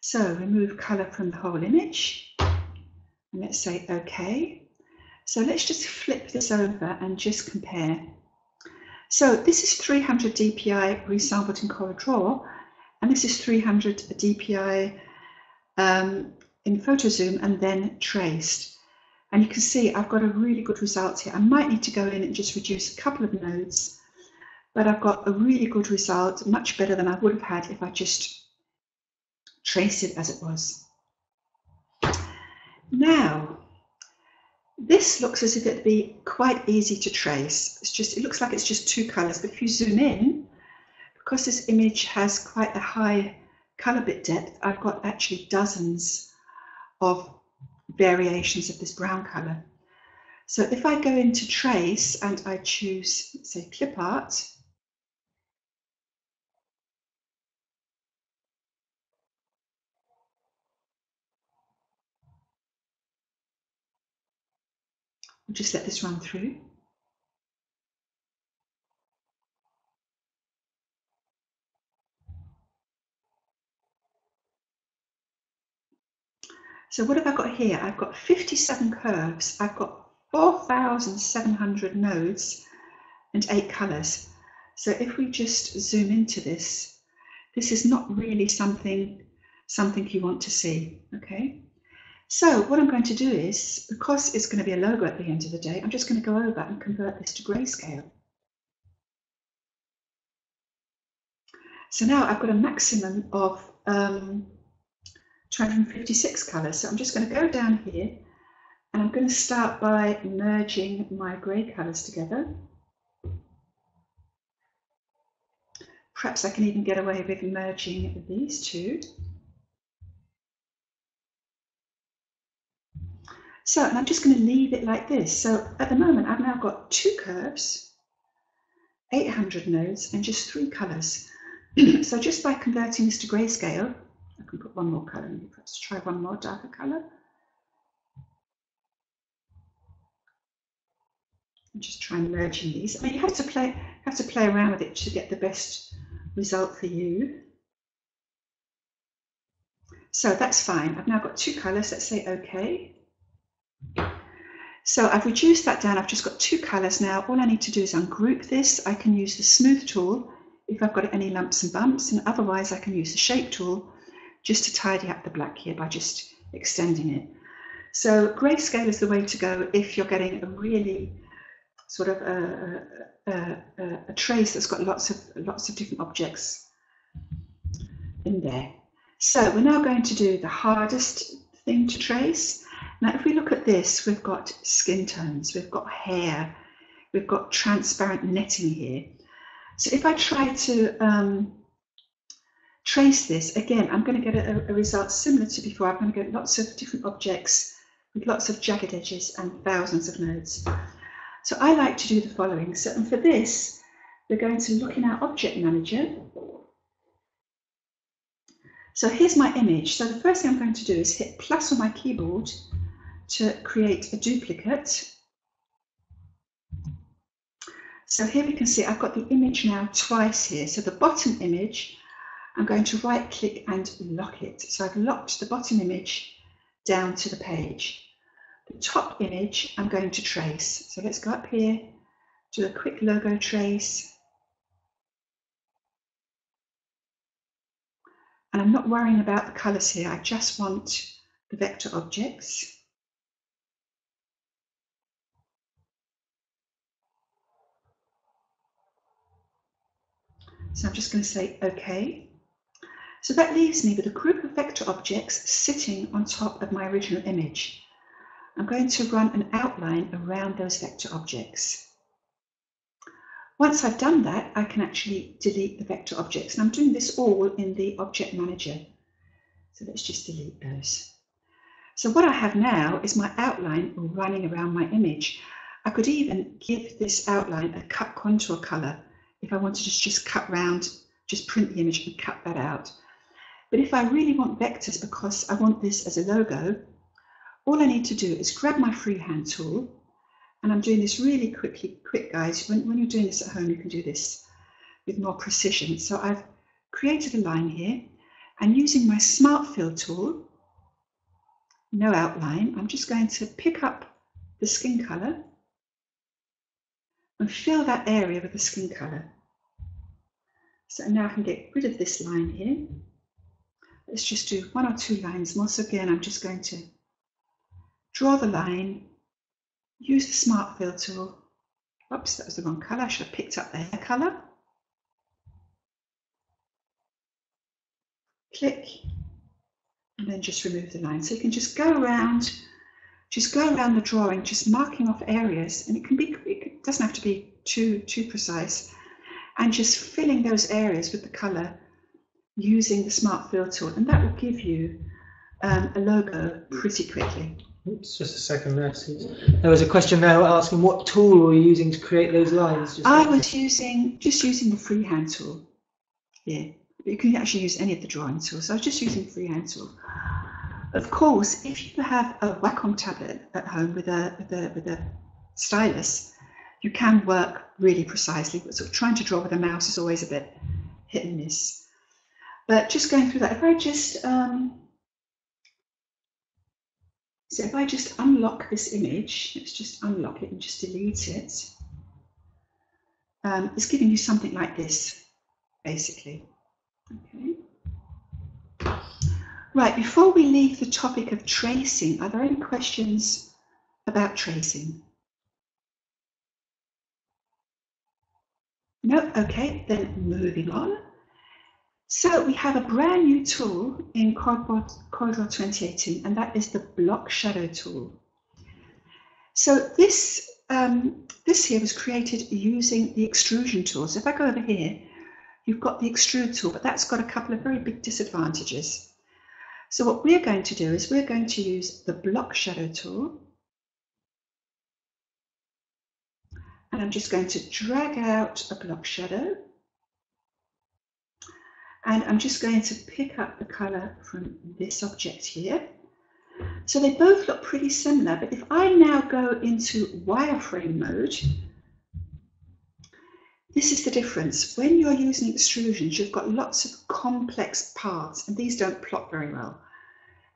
So remove color from the whole image, and let's say OK. So let's just flip this over and just compare. So this is 300 DPI resampled in CorelDRAW, and this is 300 DPI in PhotoZoom and then traced. And you can see I've got a really good result here. I might need to go in and just reduce a couple of nodes, but I've got a really good result, much better than I would have had if I just trace it as it was. Now, this looks as if it'd be quite easy to trace. It's just, it looks like it's just two colors, but if you zoom in, because this image has quite a high color bit depth, I've got actually dozens of variations of this brown color. So if I go into trace and I choose, let's say, clip art, we'll just let this run through. So what have I got here? I've got 57 curves. I've got 4,700 nodes and 8 colors. So if we just zoom into this, this is not really something you want to see, okay? So what I'm going to do is, because it's going to be a logo at the end of the day, I'm just going to go over and convert this to grayscale. So now I've got a maximum of 256 colors. So I'm just going to go down here, and I'm going to start by merging my gray colors together. Perhaps I can even get away with merging these two. So, and I'm just going to leave it like this. So at the moment, I've now got 2 curves, 800 nodes, and just 3 colors. So just by converting this to grayscale, I can put one more color in. Let's try one more darker color. I'm just trying merging these. I mean, you have to play around with it to get the best result for you. So that's fine. I've now got two colors. Let's say okay. So I've reduced that down. I've just got two colors now. All I need to do is ungroup this. I can use the smooth tool if I've got any lumps and bumps, and otherwise I can use the shape tool just to tidy up the black here by just extending it. So grayscale is the way to go if you're getting a really sort of a trace that's got lots of different objects in there. So we're now going to do the hardest thing to trace. Now, if we look at this, we've got skin tones, we've got hair, we've got transparent netting here. So if I try to trace this, again, I'm going to get a result similar to before. I'm going to get lots of different objects with lots of jagged edges and thousands of nodes. So I like to do the following. So, and for this, we're going to look in our Object Manager. So here's my image. So the first thing I'm going to do is hit plus on my keyboard to create a duplicate. So here we can see I've got the image now twice here. So the bottom image, I'm going to right click and lock it. So I've locked the bottom image down to the page. The top image I'm going to trace. So let's go up here, do a quick logo trace. And I'm not worrying about the colors here. I just want the vector objects. So I'm just going to say OK. So that leaves me with a group of vector objects sitting on top of my original image. I'm going to run an outline around those vector objects. Once I've done that, I can actually delete the vector objects. And I'm doing this all in the Object Manager. So let's just delete those. So what I have now is my outline running around my image. I could even give this outline a cut contour color. If I wanted to just cut round, just print the image and cut that out. But if I really want vectors because I want this as a logo, all I need to do is grab my freehand tool, and I'm doing this really quick guys. When you're doing this at home, you can do this with more precision. So I've created a line here, and using my Smart Fill tool, no outline, I'm just going to pick up the skin color and fill that area with the skin color. So now I can get rid of this line here. Let's just do one or two lines more. So again, I'm just going to draw the line, use the Smart Fill tool. Oops, that was the wrong color. I should have picked up the hair color. Click, and then just remove the line. So you can just go around. Just go around the drawing, just marking off areas, and it doesn't have to be too precise, and just filling those areas with the color using the Smart Fill tool, and that will give you a logo pretty quickly. Oops, just a second there. There was a question there asking what tool were you using to create those lines? I was just using the freehand tool. Yeah, but you can actually use any of the drawing tools. So I was just using the freehand tool. Of course, if you have a Wacom tablet at home with a stylus, you can work really precisely, but sort of trying to draw with a mouse is always a bit hit and miss. But just going through that, if I just unlock this image, let's just unlock it and just delete it. It's giving you something like this, basically. Okay. Right, before we leave the topic of tracing, are there any questions about tracing? No? Okay, then moving on. So we have a brand new tool in CorelDRAW 2018, and that is the Block Shadow tool. So this here was created using the extrusion tool. So if I go over here, you've got the extrude tool, but that's got a couple of very big disadvantages. So what we're going to do is we're going to use the Block Shadow tool, and I'm just going to drag out a block shadow, and I'm just going to pick up the color from this object here. So they both look pretty similar, but if I now go into wireframe mode, This is the difference. When you're using extrusions, you've got lots of complex parts, and these don't plot very well.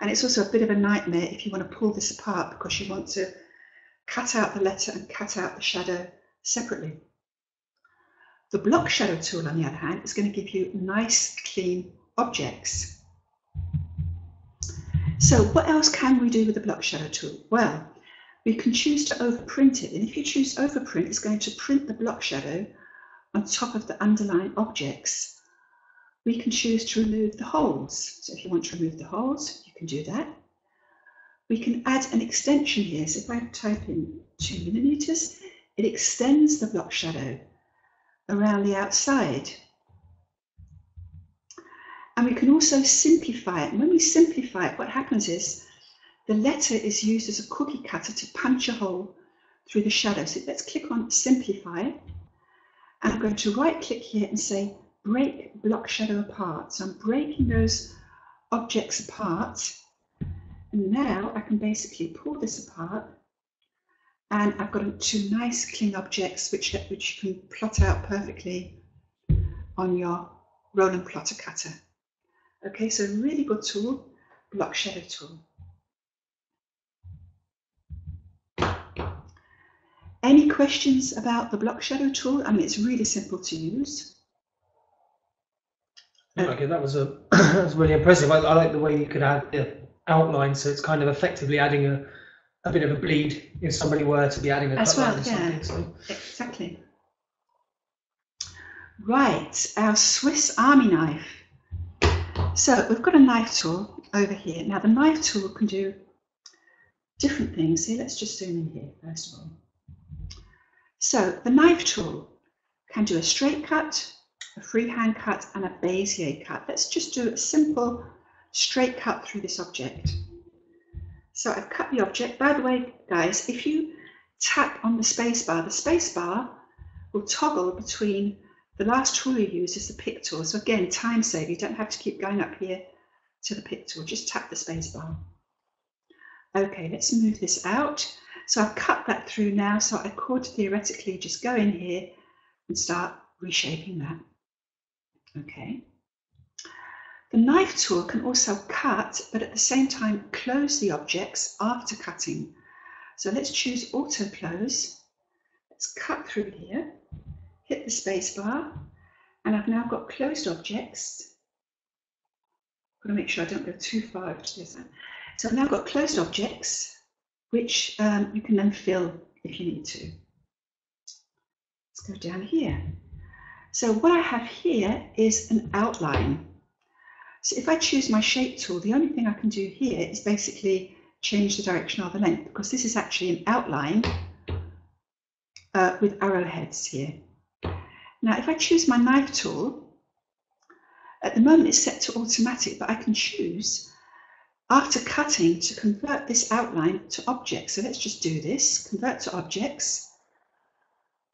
And it's also a bit of a nightmare if you want to pull this apart, because you want to cut out the letter and cut out the shadow separately. The block shadow tool, on the other hand, is going to give you nice, clean objects. So what else can we do with the block shadow tool? Well, we can choose to overprint it. And if you choose overprint, it's going to print the block shadow on top of the underlying objects. We can choose to remove the holes. So if you want to remove the holes, you can do that. We can add an extension here. So if I type in 2 millimeters, it extends the block shadow around the outside. And we can also simplify it. And when we simplify it, what happens is the letter is used as a cookie cutter to punch a hole through the shadow. So let's click on simplify. And I'm going to right click here and say break block shadow apart. So I'm breaking those objects apart. And now I can basically pull this apart, and I've got two nice clean objects which you can plot out perfectly on your Roland plotter cutter. Okay, so really good tool, block shadow tool. Any questions about the block shadow tool? I mean, it's really simple to use. Okay, that was a that was really impressive. I like the way you could add the outline, so it's kind of effectively adding a bit of a bleed if somebody were to be adding a cut line or something. So. Exactly. Right, our Swiss Army knife. So we've got a knife tool over here. Now the knife tool can do different things. See, let's just zoom in here first of all. So the knife tool can do a straight cut, a freehand cut, and a Bezier cut. Let's just do a simple straight cut through this object. So I've cut the object. By the way, guys, if you tap on the space bar will toggle between the last tool you use is the pick tool. So again, time save. You don't have to keep going up here to the pick tool. Just tap the space bar. Okay, let's move this out. So I've cut that through now, so I could theoretically just go in here and start reshaping that. Okay. The knife tool can also cut, but at the same time close the objects after cutting. So let's choose auto close. Let's cut through here, hit the space bar, and I've now got closed objects. I'm going to make sure I don't go too far to this. So I've now got closed objects, which you can then fill if you need to. Let's go down here. So what I have here is an outline. So if I choose my shape tool, the only thing I can do here is basically change the direction or the length, because this is actually an outline with arrowheads here. Now, if I choose my knife tool, at the moment it's set to automatic, but I can choose after cutting to convert this outline to objects. So let's just do this, convert to objects,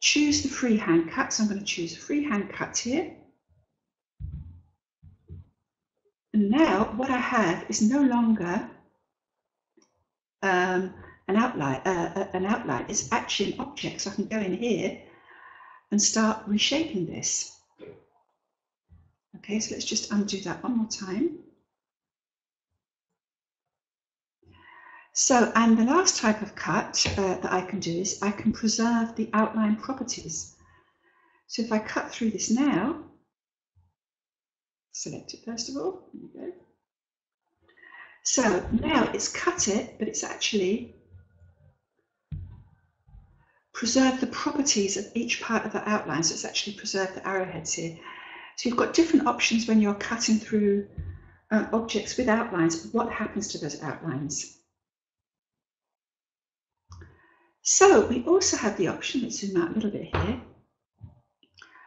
choose the freehand cut. So I'm going to choose a freehand cut here. And now what I have is no longer an outline, it's actually an object. So I can go in here and start reshaping this. Okay, so let's just undo that one more time. So, and the last type of cut that I can do is I can preserve the outline properties. So if I cut through this now, select it first of all, there we go. So now it's cut it, but it's actually preserved the properties of each part of the outline. So it's actually preserved the arrowheads here. So you've got different options when you're cutting through objects with outlines, what happens to those outlines. So we also have the option, let's zoom out a little bit here.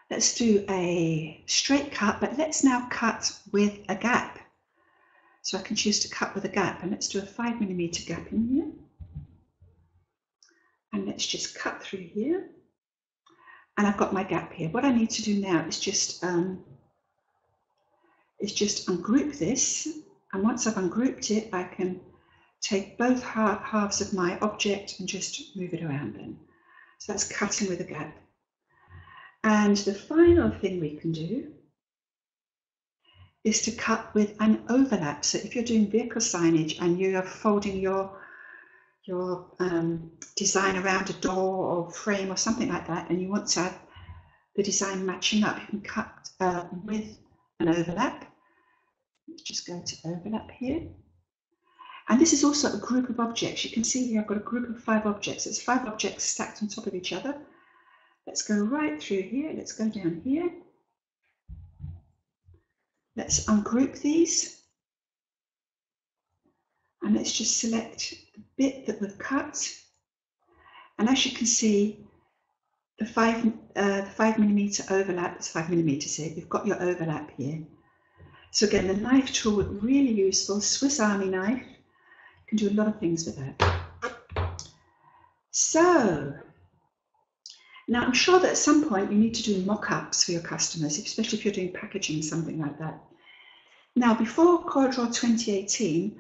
Let's do a straight cut, but let's now cut with a gap. So I can choose to cut with a gap, and let's do a 5mm gap in here. And let's just cut through here. And I've got my gap here. What I need to do now is just ungroup this. And once I've ungrouped it, I can take both halves of my object and just move it around then. So that's cutting with a gap. And the final thing we can do is to cut with an overlap. So if you're doing vehicle signage and you are folding your design around a door or frame or something like that, and you want to have the design matching up, you can cut with an overlap. Let's just go to overlap here. And this is also a group of objects. You can see here I've got a group of 5 objects. It's 5 objects stacked on top of each other. Let's go right through here. Let's go down here. Let's ungroup these. And let's just select the bit that we've cut. And as you can see, the 5mm overlap, it's 5mm here. You've got your overlap here. So again, the knife tool is really useful. Swiss Army knife. You can do a lot of things with that. So, now I'm sure that at some point you need to do mock-ups for your customers, especially if you're doing packaging, something like that. Now, before CorelDRAW 2018,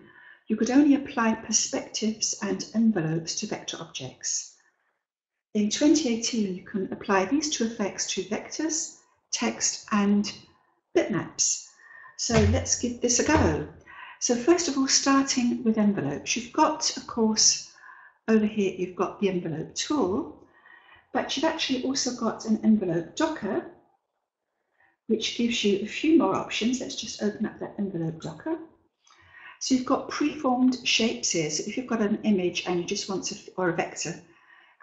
you could only apply perspectives and envelopes to vector objects. In 2018, you can apply these 2 effects to vectors, text, and bitmaps. So let's give this a go. So first of all, starting with envelopes, you've got, of course, over here, you've got the envelope tool, but you've actually also got an envelope docker, which gives you a few more options. Let's just open up that envelope docker. So you've got preformed shapes here. So if you've got an image and you just want to, or a vector,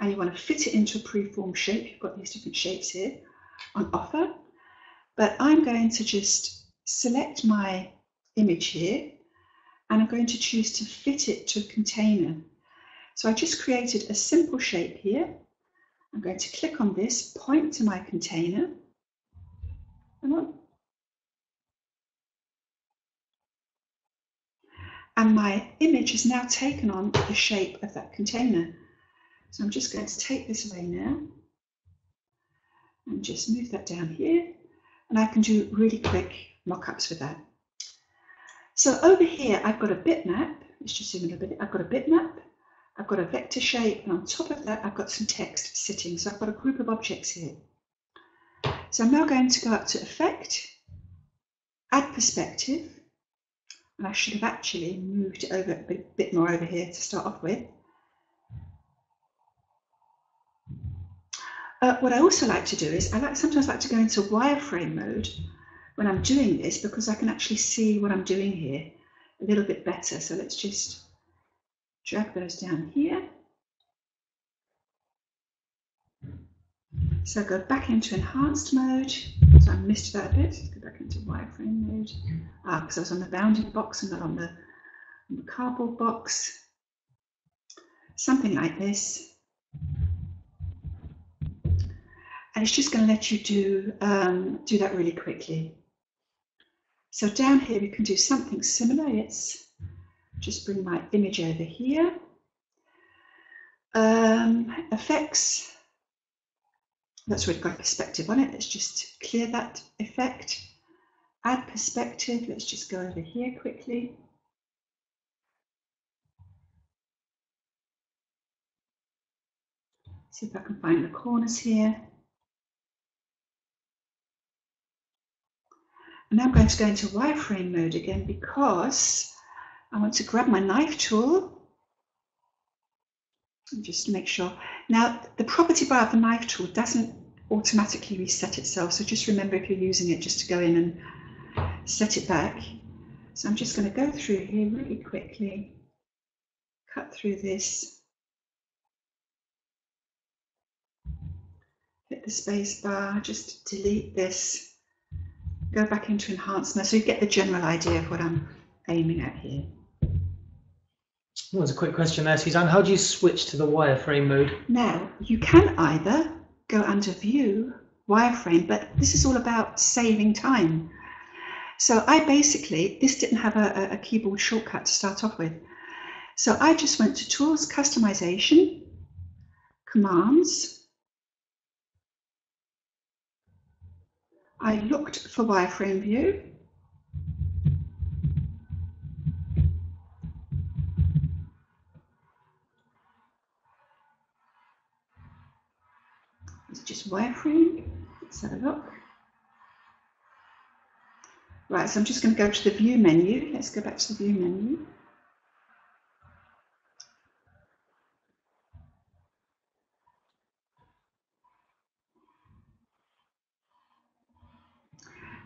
and you want to fit it into a preformed shape, you've got these different shapes here on offer. But I'm going to just select my image here, and I'm going to choose to fit it to a container. So I just created a simple shape here. I'm going to click on this, point to my container. Come on. And my image has now taken on the shape of that container. So I'm just going to take this away now and just move that down here. And I can do really quick mock-ups with that. So over here, I've got a bitmap. Let's just zoom in a bit. I've got a bitmap. I've got a vector shape. And on top of that, I've got some text sitting. So I've got a group of objects here. So I'm now going to go up to Effect, Add Perspective. And I should have actually moved it over a bit more over here to start off with. What I also like to do is I sometimes like to go into wireframe mode when I'm doing this, because I can actually see what I'm doing here a little bit better. So let's just drag those down here. So I go back into enhanced mode. So I missed that a bit. Let's go back into wireframe mode. Ah, because I was on the bounding box and not on the cardboard box. Something like this. And it's just going to let you do that really quickly. So down here, we can do something similar. Let's just bring my image over here. Effects. That's already got perspective on it. Let's just clear that effect. Add perspective. Let's just go over here quickly. See if I can find the corners here. And now I'm going to go into wireframe mode again, because I want to grab my knife tool and just make sure. Now, the property bar of the knife tool doesn't automatically reset itself. So just remember, if you're using it, just to go in and set it back. So I'm just going to go through here really quickly, cut through this, hit the space bar, just delete this. Go back into enhancement, so you get the general idea of what I'm aiming at here. Well, there's a quick question there, Suzanne. How do you switch to the wireframe mode? Now, you can either go under View, Wireframe, but this is all about saving time. So I basically, this didn't have a keyboard shortcut to start off with. So I just went to Tools, Customization, Commands. I looked for wireframe view. It's just wireframe. Let's have a look. Right, so I'm just going to go to the view menu. Let's go back to the view menu.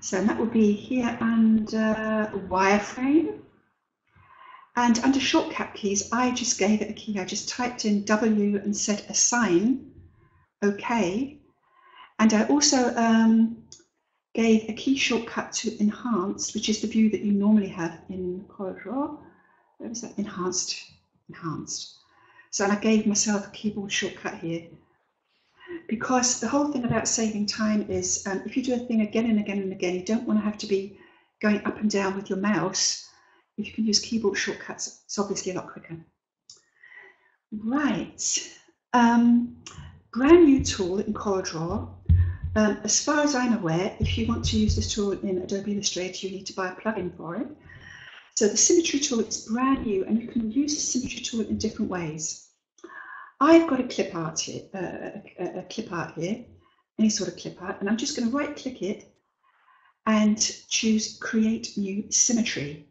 So that would be here under wireframe. And under shortcut keys, I just gave it a key. I just typed in W and said assign, OK. And I also gave a key shortcut to enhanced, which is the view that you normally have in CorelDRAW. Where is that? Enhanced. Enhanced. So I gave myself a keyboard shortcut here. Because the whole thing about saving time is if you do a thing again and again and again, you don't want to have to be going up and down with your mouse. If you can use keyboard shortcuts, it's obviously a lot quicker. Right, brand new tool in CorelDRAW. As far as I'm aware, if you want to use this tool in Adobe Illustrator, you need to buy a plugin for it. So the symmetry tool is brand new, and you can use the symmetry tool in different ways. I've got a clip art here, any sort of clip art, and I'm just going to right click it and choose Create New Symmetry.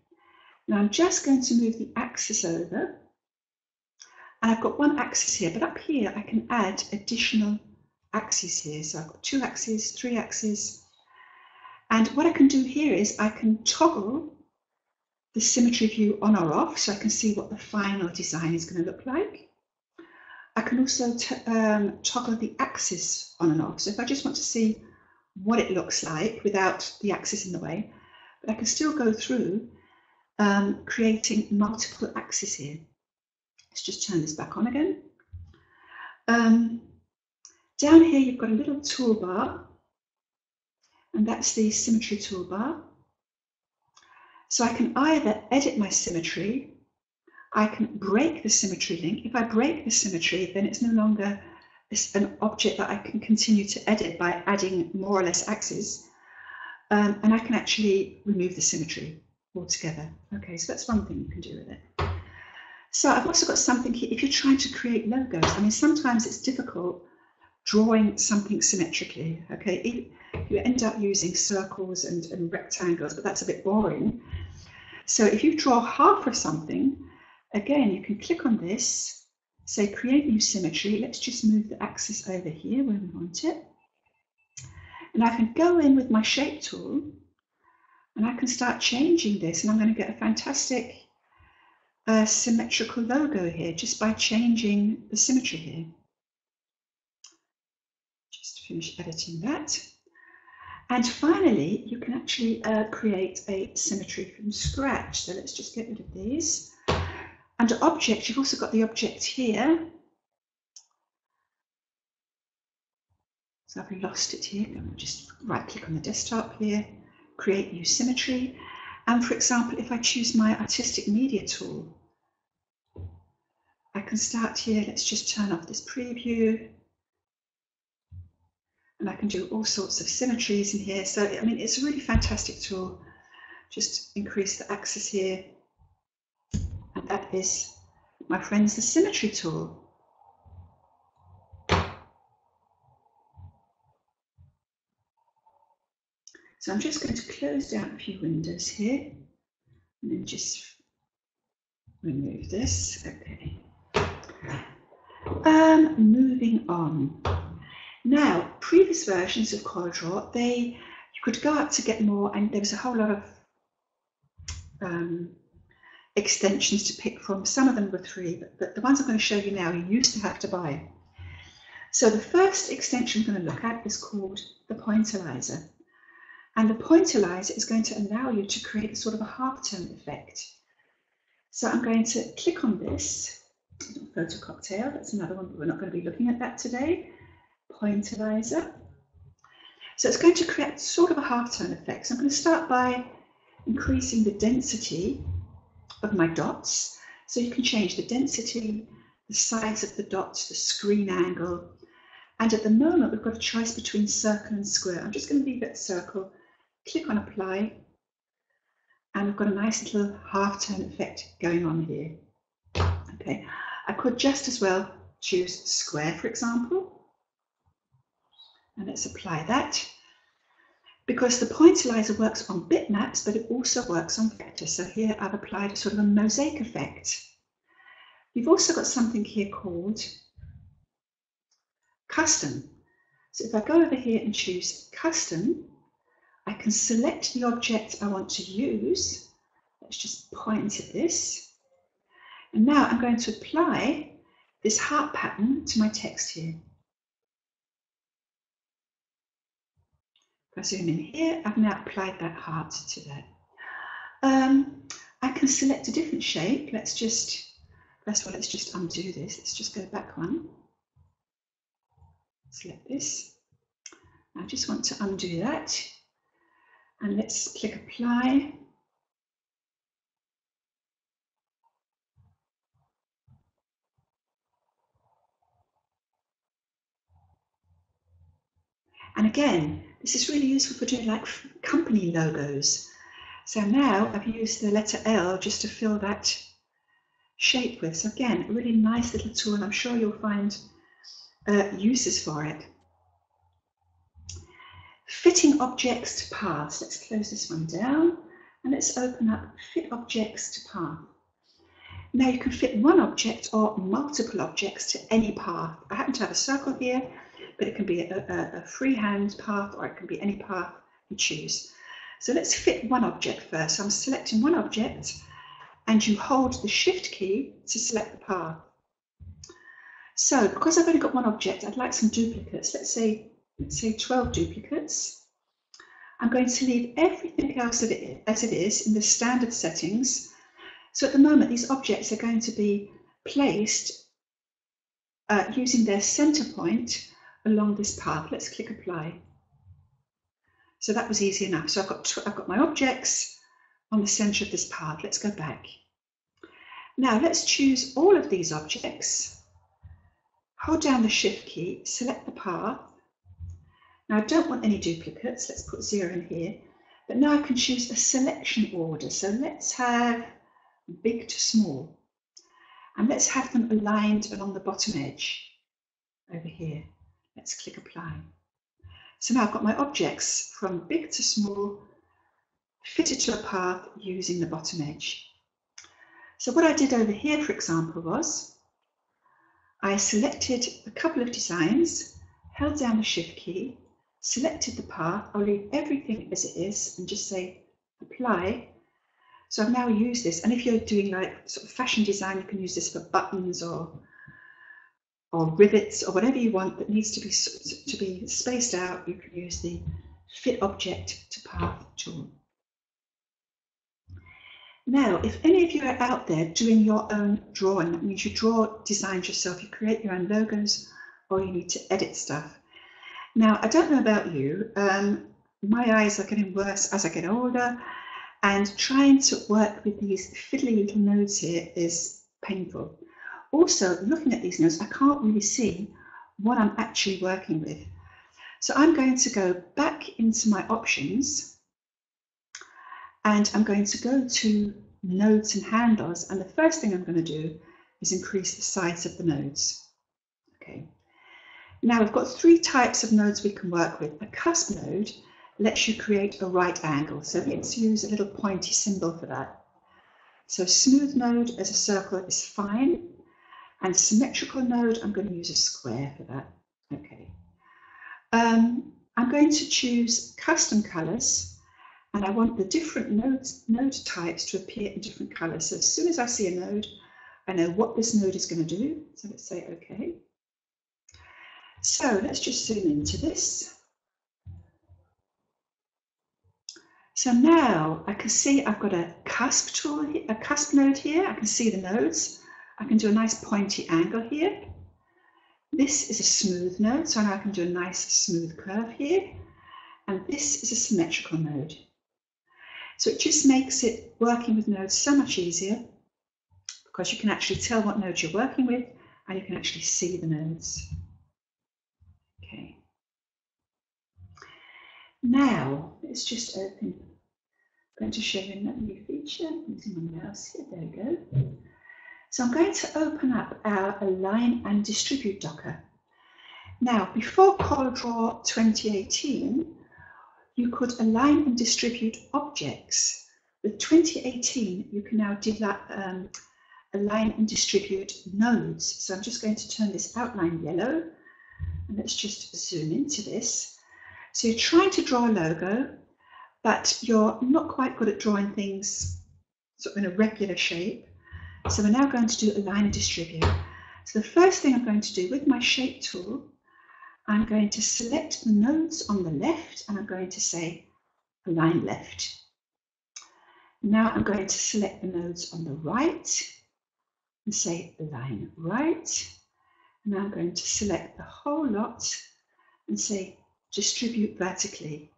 Now I'm just going to move the axis over, and I've got one axis here, but up here I can add additional axes here. So I've got two axes, three axes, and what I can do here is I can toggle the symmetry view on or off, so I can see what the final design is going to look like. I can also toggle the axis on and off. So if I just want to see what it looks like without the axis in the way, but I can still go through creating multiple axes here. Let's just turn this back on again. Down here, you've got a little toolbar, and that's the symmetry toolbar. So I can either edit my symmetry, I can break the symmetry link. If I break the symmetry, then it's no longer an object that I can continue to edit by adding more or less axes. And I can actually remove the symmetry altogether. Okay, so that's one thing you can do with it. So I've also got something here. If you're trying to create logos, I mean, sometimes it's difficult drawing something symmetrically. Okay, you end up using circles and rectangles, but that's a bit boring. So if you draw half of something, again, you can click on this, say create new symmetry. Let's just move the axis over here where we want it. And I can go in with my shape tool and I can start changing this, and I'm going to get a fantastic symmetrical logo here just by changing the symmetry here. Just finish editing that. And finally, you can actually create a symmetry from scratch. So let's just get rid of these. Under object, you've also got the object here. So I've lost it here. I'm just right click on the desktop here, create new symmetry. And for example, if I choose my artistic media tool, I can start here. Let's just turn off this preview. And I can do all sorts of symmetries in here. So, I mean, it's a really fantastic tool. Just increase the axis here. And that is, my friends, the symmetry tool. So I'm just going to close down a few windows here and then just remove this. Okay. Moving on. Now, previous versions of CorelDRAW, you could go out to get more, and there was a whole lot of extensions to pick from. Some of them were free, but the ones I'm going to show you now, you used to have to buy. So the first extension I'm going to look at is called the pointillizer. And the pointillizer is going to allow you to create a sort of a halftone effect. So I'm going to click on this, Photo Cocktail, that's another one, but we're not going to be looking at that today, pointillizer. So it's going to create sort of a halftone effect. So I'm going to start by increasing the density of my dots, so you can change the density, the size of the dots, the screen angle, and at the moment we've got a choice between circle and square. I'm just going to leave it circle, click on apply, and we've got a nice little half-turn effect going on here. Okay, I could just as well choose square, for example, and let's apply that. because the point slicer works on bitmaps, but it also works on vectors. So here I've applied a sort of a mosaic effect. You've also got something here called custom. So if I go over here and choose custom, I can select the object I want to use. Let's just point at this. And now I'm going to apply this heart pattern to my text here. If I zoom in here, I've now applied that heart to that. I can select a different shape. Let's just, first of all, let's just undo this. Let's just go back one. Select this. I just want to undo that. And let's click apply. And again, this is really useful for doing like company logos. So now I've used the letter L just to fill that shape with. So again, a really nice little tool. I'm sure you'll find uses for it. Fitting objects to paths. Let's close this one down and let's open up fit objects to path. Now you can fit one object or multiple objects to any path. I happen to have a circle here, but it can be a freehand path or it can be any path you choose. So let's fit one object first. So I'm selecting one object and you hold the shift key to select the path. So because I've only got one object, I'd like some duplicates. Let's say 12 duplicates. I'm going to leave everything else as it is in the standard settings. So at the moment, these objects are going to be placed using their center point along this path. Let's click apply. So that was easy enough. So I've got my objects on the center of this path. Let's go back. Now let's choose all of these objects. Hold down the shift key, select the path. Now I don't want any duplicates. Let's put 0 in here. But now I can choose a selection order. So let's have big to small. And let's have them aligned along the bottom edge over here. Let's click apply. So now I've got my objects from big to small fitted to a path using the bottom edge. So what I did over here, for example, was I selected a couple of designs, held down the shift key, selected the path. I'll leave everything as it is and just say apply. So I've now used this. And if you're doing like sort of fashion design, you can use this for buttons or rivets or whatever you want that needs to be spaced out. You can use the fit object to path tool. Now, if any of you are out there doing your own drawing, that means you draw designs yourself, you create your own logos, or you need to edit stuff. Now, I don't know about you, my eyes are getting worse as I get older, and trying to work with these fiddly little nodes here is painful. Also, looking at these nodes, I can't really see what I'm actually working with. So I'm going to go back into my options, and I'm going to go to nodes and handles, and the first thing I'm going to do is increase the size of the nodes. Okay. Now we've got three types of nodes we can work with. A cusp node lets you create a right angle. So let's use a little pointy symbol for that. So smooth node as a circle is fine. And symmetrical node, I'm going to use a square for that. Okay. I'm going to choose custom colors. And I want the different node types to appear in different colors. So as soon as I see a node, I know what this node is going to do. So let's say OK. So let's just zoom into this. So now I can see I've got a cusp tool, a cusp node here. I can see the nodes. I can do a nice pointy angle here. This is a smooth node, so now I can do a nice smooth curve here. And this is a symmetrical node. So it just makes it working with nodes so much easier because you can actually tell what nodes you're working with and you can actually see the nodes. Okay. Now, let's just open. I'm going to show you another new feature using my mouse here. There we go. So I'm going to open up our Align and Distribute Docker. Now, before CorelDRAW 2018, you could align and distribute objects. With 2018, you can now do that, align and distribute nodes. So I'm just going to turn this outline yellow, and let's just zoom into this. So you're trying to draw a logo, but you're not quite good at drawing things sort of in a regular shape. So we're now going to do align and distribute. So the first thing I'm going to do with my shape tool, I'm going to select the nodes on the left, and I'm going to say align left. Now I'm going to select the nodes on the right and say align right. And I'm going to select the whole lot and say distribute vertically.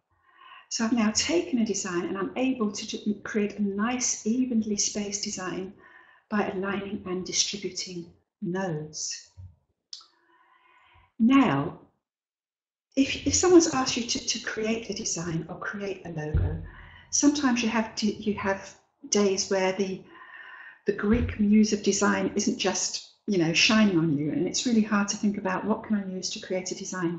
So I've now taken a design, and I'm able to create a nice evenly spaced design by aligning and distributing nodes. Now, if someone's asked you to create a design or create a logo, sometimes you have days where the Greek muse of design isn't just, you know, shining on you, and it's really hard to think about what can I use to create a design.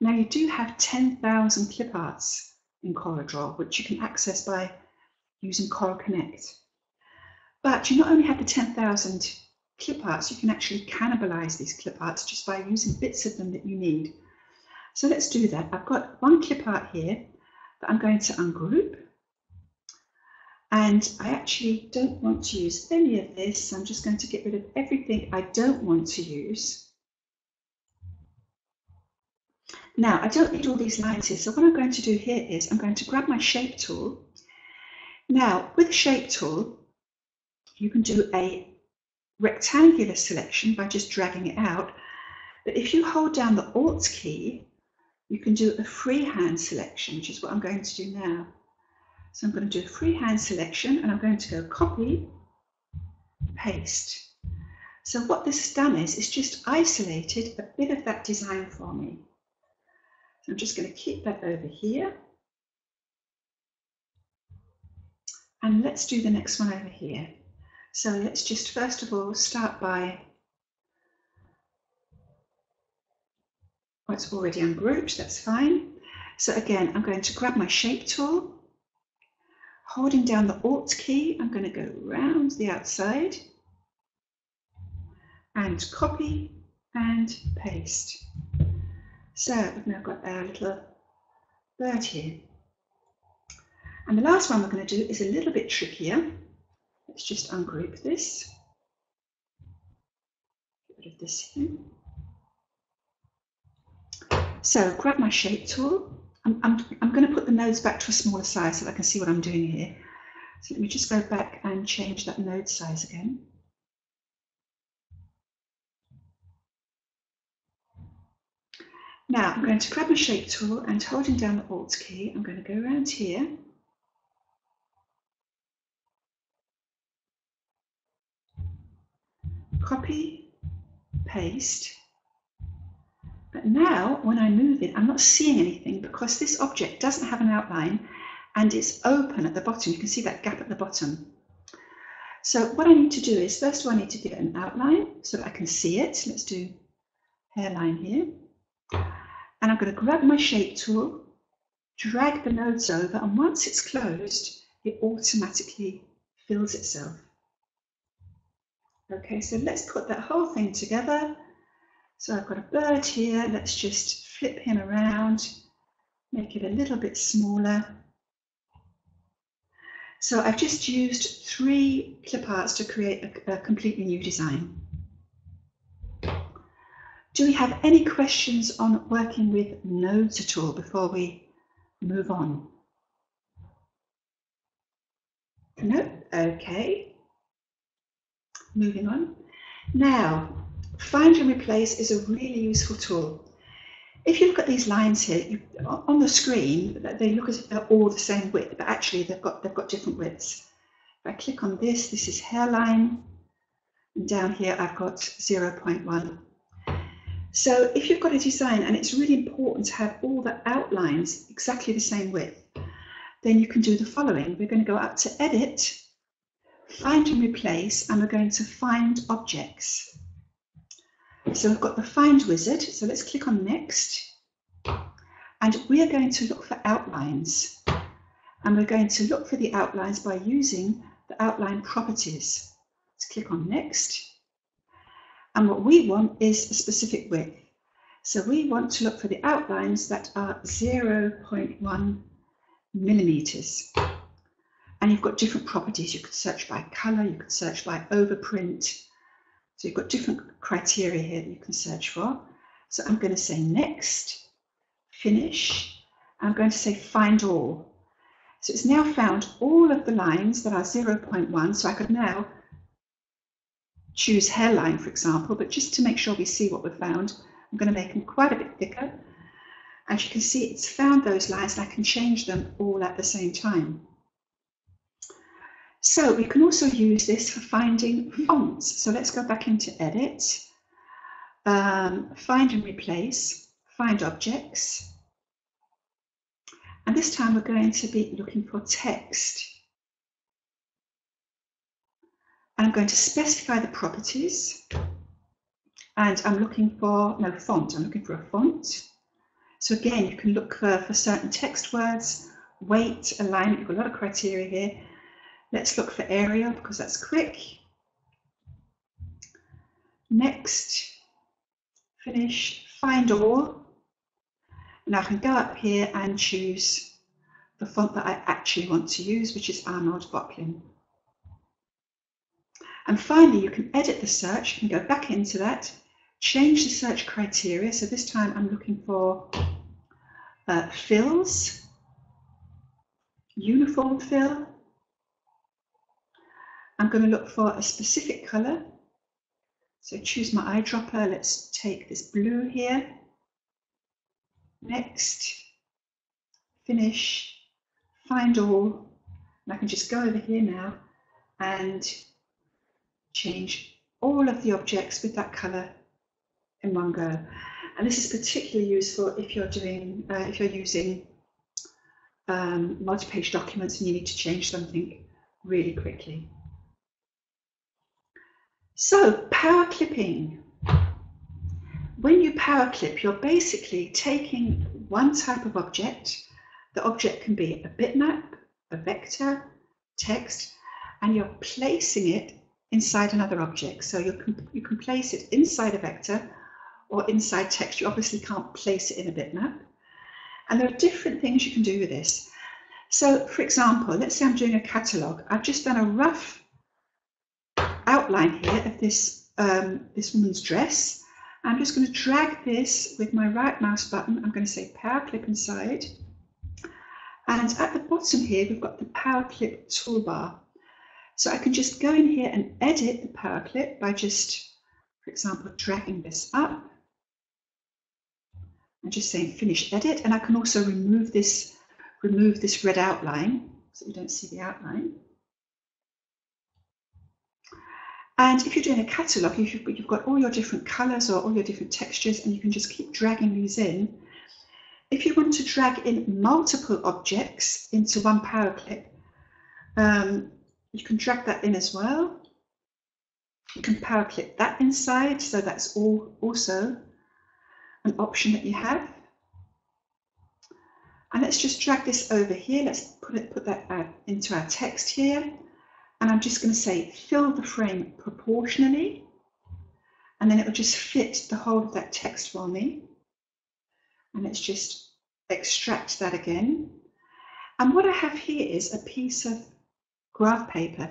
Now you do have 10,000 clip arts in CorelDRAW, which you can access by using Corel Connect. But you not only have the 10,000 clip arts, you can actually cannibalize these clip arts just by using bits of them that you need. So let's do that. I've got one clip art here that I'm going to ungroup, and I actually don't want to use any of this, so I'm just going to get rid of everything I don't want to use. Now, I don't need all these lines here, so what I'm going to do here is I'm going to grab my shape tool. Now, with the shape tool, you can do a rectangular selection by just dragging it out, but if you hold down the Alt key, you can do a freehand selection, which is what I'm going to do now. So I'm going to do a freehand selection, and I'm going to go copy, paste. So what this has done is it's just isolated a bit of that design for me. So I'm just going to keep that over here. And let's do the next one over here. So let's just first of all start by, it's already ungrouped, that's fine. So again, I'm going to grab my shape tool. Holding down the Alt key, I'm going to go round the outside and copy and paste. So we've now got our little bird here. And the last one we're going to do is a little bit trickier. Let's just ungroup this. Get rid of this here. So grab my shape tool. I'm going to put the nodes back to a smaller size so that I can see what I'm doing here. So let me just go back and change that node size again. Now I'm going to grab my shape tool, and holding down the Alt key, I'm going to go around here. Copy, paste. But now, when I move it, I'm not seeing anything because this object doesn't have an outline and it's open at the bottom. You can see that gap at the bottom. So what I need to do is, first of all, I need to give it an outline so that I can see it. Let's do hairline here. And I'm going to grab my shape tool, drag the nodes over, and once it's closed, it automatically fills itself. Okay, so let's put that whole thing together. So I've got a bird here, let's just flip him around, make it a little bit smaller. So I've just used 3 clip arts to create a completely new design. Do we have any questions on working with nodes at all before we move on? No? Okay. Moving on. Now, find and replace is a really useful tool. If you've got these lines here on the screen, they look as if they're all the same width, but actually they've got different widths. If I click on this, this is hairline, and down here I've got 0.1. So if you've got a design and it's really important to have all the outlines exactly the same width, then you can do the following. We're going to go up to Edit, Find and Replace, and we're going to Find Objects. So I've got the Find wizard, so let's click on Next. And we are going to look for outlines. And we're going to look for the outlines by using the outline properties. Let's click on next. And what we want is a specific width. So we want to look for the outlines that are 0.1 millimeters. And you've got different properties. You could search by color, you could search by overprint. So you've got different criteria here that you can search for. So I'm going to say next, finish. I'm going to say find all. So it's now found all of the lines that are 0.1. So I could now choose hairline, for example, but just to make sure we see what we've found, I'm going to make them quite a bit thicker. As you can see, it's found those lines and I can change them all at the same time. So we can also use this for finding fonts. So let's go back into edit, find and replace, find objects. And this time we're going to be looking for text. And I'm going to specify the properties. And I'm looking for no font, I'm looking for a font. So again, you can look for certain text words, weight, alignment, you've got a lot of criteria here. Let's look for area because that's quick. Next, finish, find all. And I can go up here and choose the font that I actually want to use, which is Arnold Böcklin. And finally, you can edit the search. You can go back into that, change the search criteria. So this time I'm looking for fills, uniform fill. I'm going to look for a specific color. So choose my eyedropper. Let's take this blue here. Next, finish, find all. And I can just go over here now and change all of the objects with that color in one go. And this is particularly useful if you're doing, if you're using multi-page documents and you need to change something really quickly. So, power clipping. When you power clip, you're basically taking one type of object. The object can be a bitmap, a vector, text, and you're placing it inside another object. So you can place it inside a vector or inside text. You obviously can't place it in a bitmap. And there are different things you can do with this. So, for example, let's say I'm doing a catalogue. I've just done a rough outline here of this, this woman's dress. I'm just going to drag this with my right mouse button. I'm going to say power clip inside. And at the bottom here, we've got the power clip toolbar. So I can just go in here and edit the power clip by just, for example, dragging this up. And just saying finish edit. And I can also remove this red outline so we don't see the outline. And if you're doing a catalogue, you've got all your different colours or all your different textures, and you can just keep dragging these in. If you want to drag in multiple objects into one power clip, you can drag that in as well. You can power clip that inside, so that's also an option that you have. And let's just drag this over here. Let's put that into our text here. And I'm just going to say fill the frame proportionally, and then it will just fit the whole of that text for me. And let's just extract that again. And what I have here is a piece of graph paper.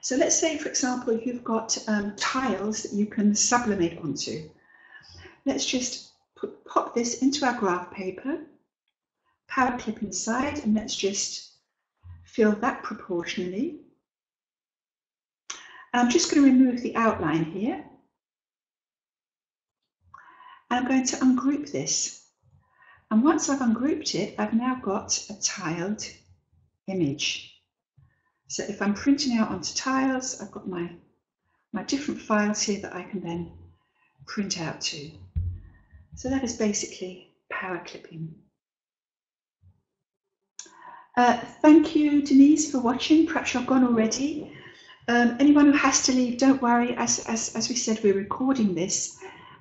So let's say, for example, you've got tiles that you can sublimate onto. Let's just pop this into our graph paper, power clip inside, and let's just fill that proportionally. I'm just going to remove the outline here. I'm going to ungroup this. And once I've ungrouped it, I've now got a tiled image. So if I'm printing out onto tiles, I've got my different files here that I can then print out to. So that is basically power clipping. Thank you, Denise, for watching. Perhaps you're gone already. Anyone who has to leave, don't worry, as we said, we're recording this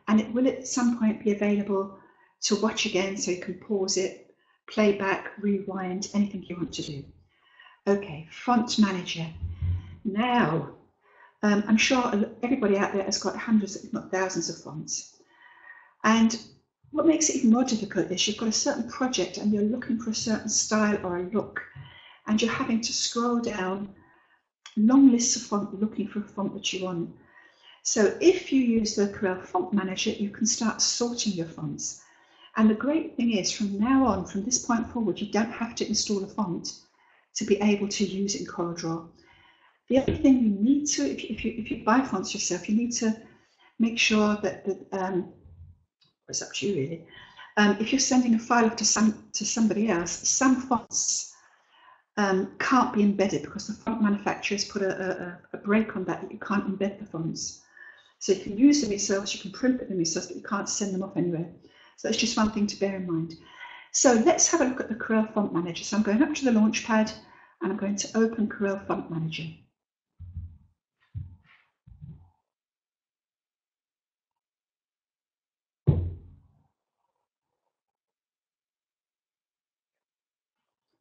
and it will at some point be available to watch again, so you can pause it, play back, rewind, anything you want to do. Okay, Font Manager. Now, I'm sure everybody out there has got hundreds, if not thousands, of fonts. And what makes it even more difficult is you've got a certain project and you're looking for a certain style or a look, and you're having to scroll down long lists of font looking for a font that you want. So if you use the Corel Font Manager, you can start sorting your fonts. And the great thing is, from now on, from this point forward, you don't have to install a font to be able to use in CorelDRAW. The other thing you need to, if you buy fonts yourself, you need to make sure that it's up to you really. If you're sending a file off to somebody else, some fonts can't be embedded because the font manufacturers put a break on that you can't embed the fonts. So you can use them yourselves, you can print them yourselves, but you can't send them off anywhere. So that's just one thing to bear in mind. So let's have a look at the Corel Font Manager. So I'm going up to the launch pad and I'm going to open Corel Font Manager.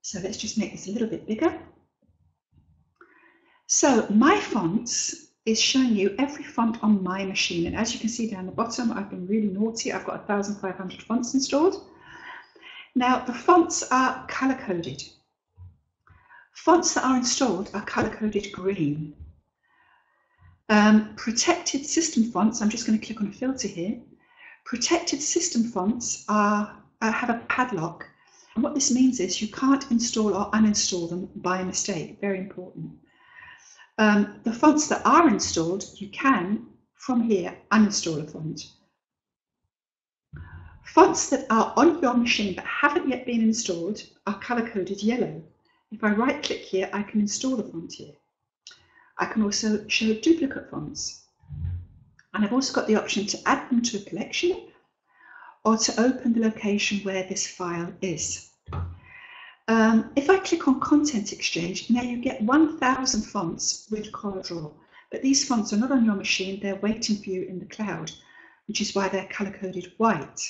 So let's just make this a little bit bigger. So MyFonts is showing you every font on my machine. And as you can see down the bottom, I've been really naughty. I've got 1,500 fonts installed. Now the fonts are color coded. Fonts that are installed are color coded green. Protected system fonts, I'm just going to click on a filter here. Protected system fonts are, have a padlock. And what this means is you can't install or uninstall them by mistake. Very important. The fonts that are installed, you can, from here, uninstall a font. Fonts that are on your machine but haven't yet been installed are color-coded yellow. If I right-click here, I can install the font here. I can also show duplicate fonts. And I've also got the option to add them to a collection, or to open the location where this file is. If I click on Content Exchange, now you get 1,000 fonts with CorelDRAW, but these fonts are not on your machine, they're waiting for you in the cloud, which is why they're color-coded white.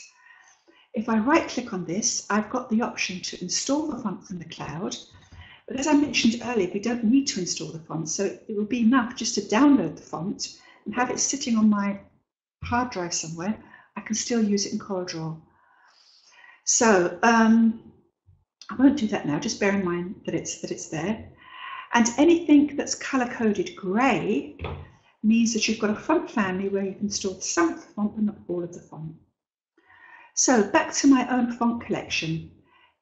If I right-click on this, I've got the option to install the font from the cloud, but as I mentioned earlier, we don't need to install the font, so it will be enough just to download the font and have it sitting on my hard drive somewhere. I can still use it in CorelDRAW. So I won't do that now, just bear in mind that it's there. And anything that's color-coded grey means that you've got a font family where you've installed some of the font but not all of the font. So back to my own font collection.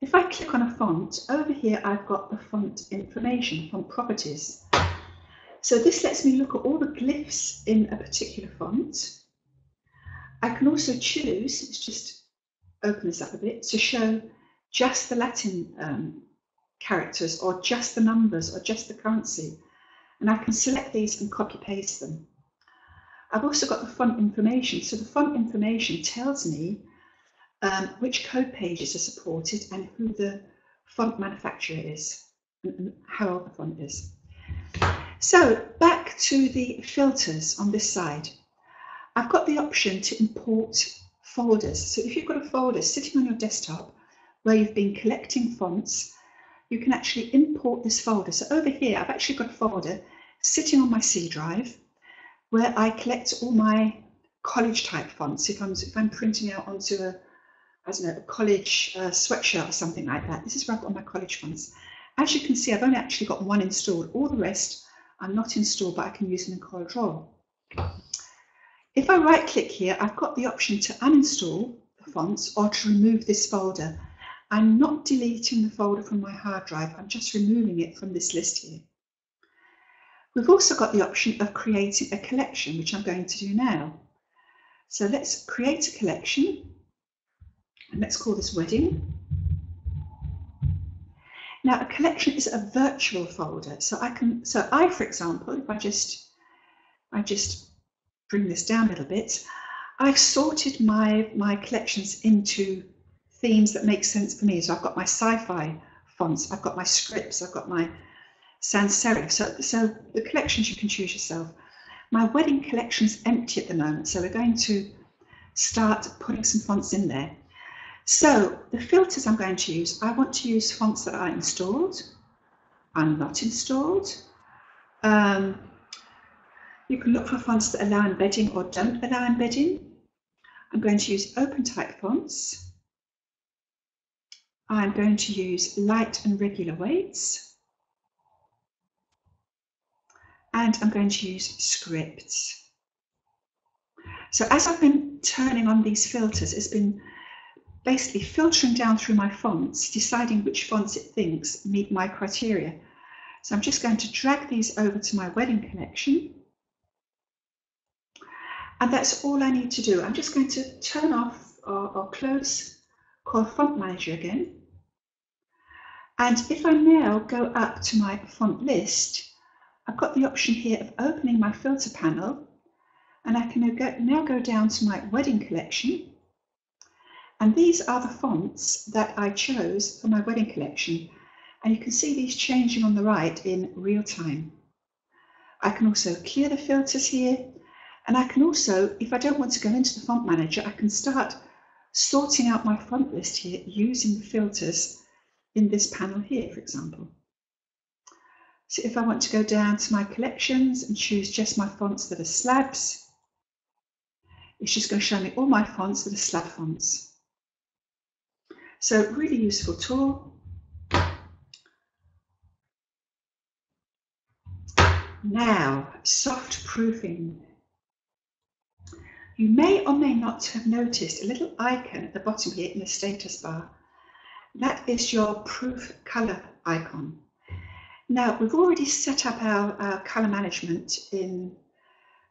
If I click on a font, over here I've got the font information, font properties. So this lets me look at all the glyphs in a particular font. I can also choose, let's just open this up a bit, to show just the Latin characters, or just the numbers, or just the currency. And I can select these and copy paste them. I've also got the font information. So the font information tells me which code pages are supported and who the font manufacturer is and how old the font is. So back to the filters on this side. I've got the option to import folders. So if you've got a folder sitting on your desktop where you've been collecting fonts, you can actually import this folder. So over here, I've actually got a folder sitting on my C drive where I collect all my college type fonts. If I'm printing out onto a, I don't know, a college sweatshirt or something like that, this is where I've got my college fonts. As you can see, I've only actually got one installed. All the rest are not installed, but I can use them in CorelDRAW. If I right click here, I've got the option to uninstall the fonts or to remove this folder. I'm not deleting the folder from my hard drive, I'm just removing it from this list here. We've also got the option of creating a collection, which I'm going to do now. So let's create a collection and let's call this Wedding. Now a collection is a virtual folder, so I can, for example, if I just bring this down a little bit, I've sorted my collections into themes that make sense for me. So I've got my sci-fi fonts, I've got my scripts, I've got my sans serif. So the collections you can choose yourself. My wedding collection's empty at the moment, so we're going to start putting some fonts in there. So the filters I'm going to use, I want to use fonts that are installed and not installed. You can look for fonts that allow embedding or don't allow embedding. I'm going to use open type fonts. I'm going to use light and regular weights. And I'm going to use scripts. So as I've been turning on these filters, it's been basically filtering down through my fonts, deciding which fonts it thinks meet my criteria. So I'm just going to drag these over to my wedding collection. And that's all I need to do. I'm just going to turn off or close Corel Font Manager again. And if I now go up to my font list, I've got the option here of opening my filter panel. And I can now go down to my wedding collection. And these are the fonts that I chose for my wedding collection. And you can see these changing on the right in real time. I can also clear the filters here. And I can also, if I don't want to go into the font manager, I can start sorting out my font list here using the filters in this panel here, for example. So if I want to go down to my collections and choose just my fonts that are slabs, it's just going to show me all my fonts that are slab fonts. So really useful tool. Now, soft proofing. You may or may not have noticed a little icon at the bottom here in the status bar. That is your proof color icon. Now, we've already set up our color management in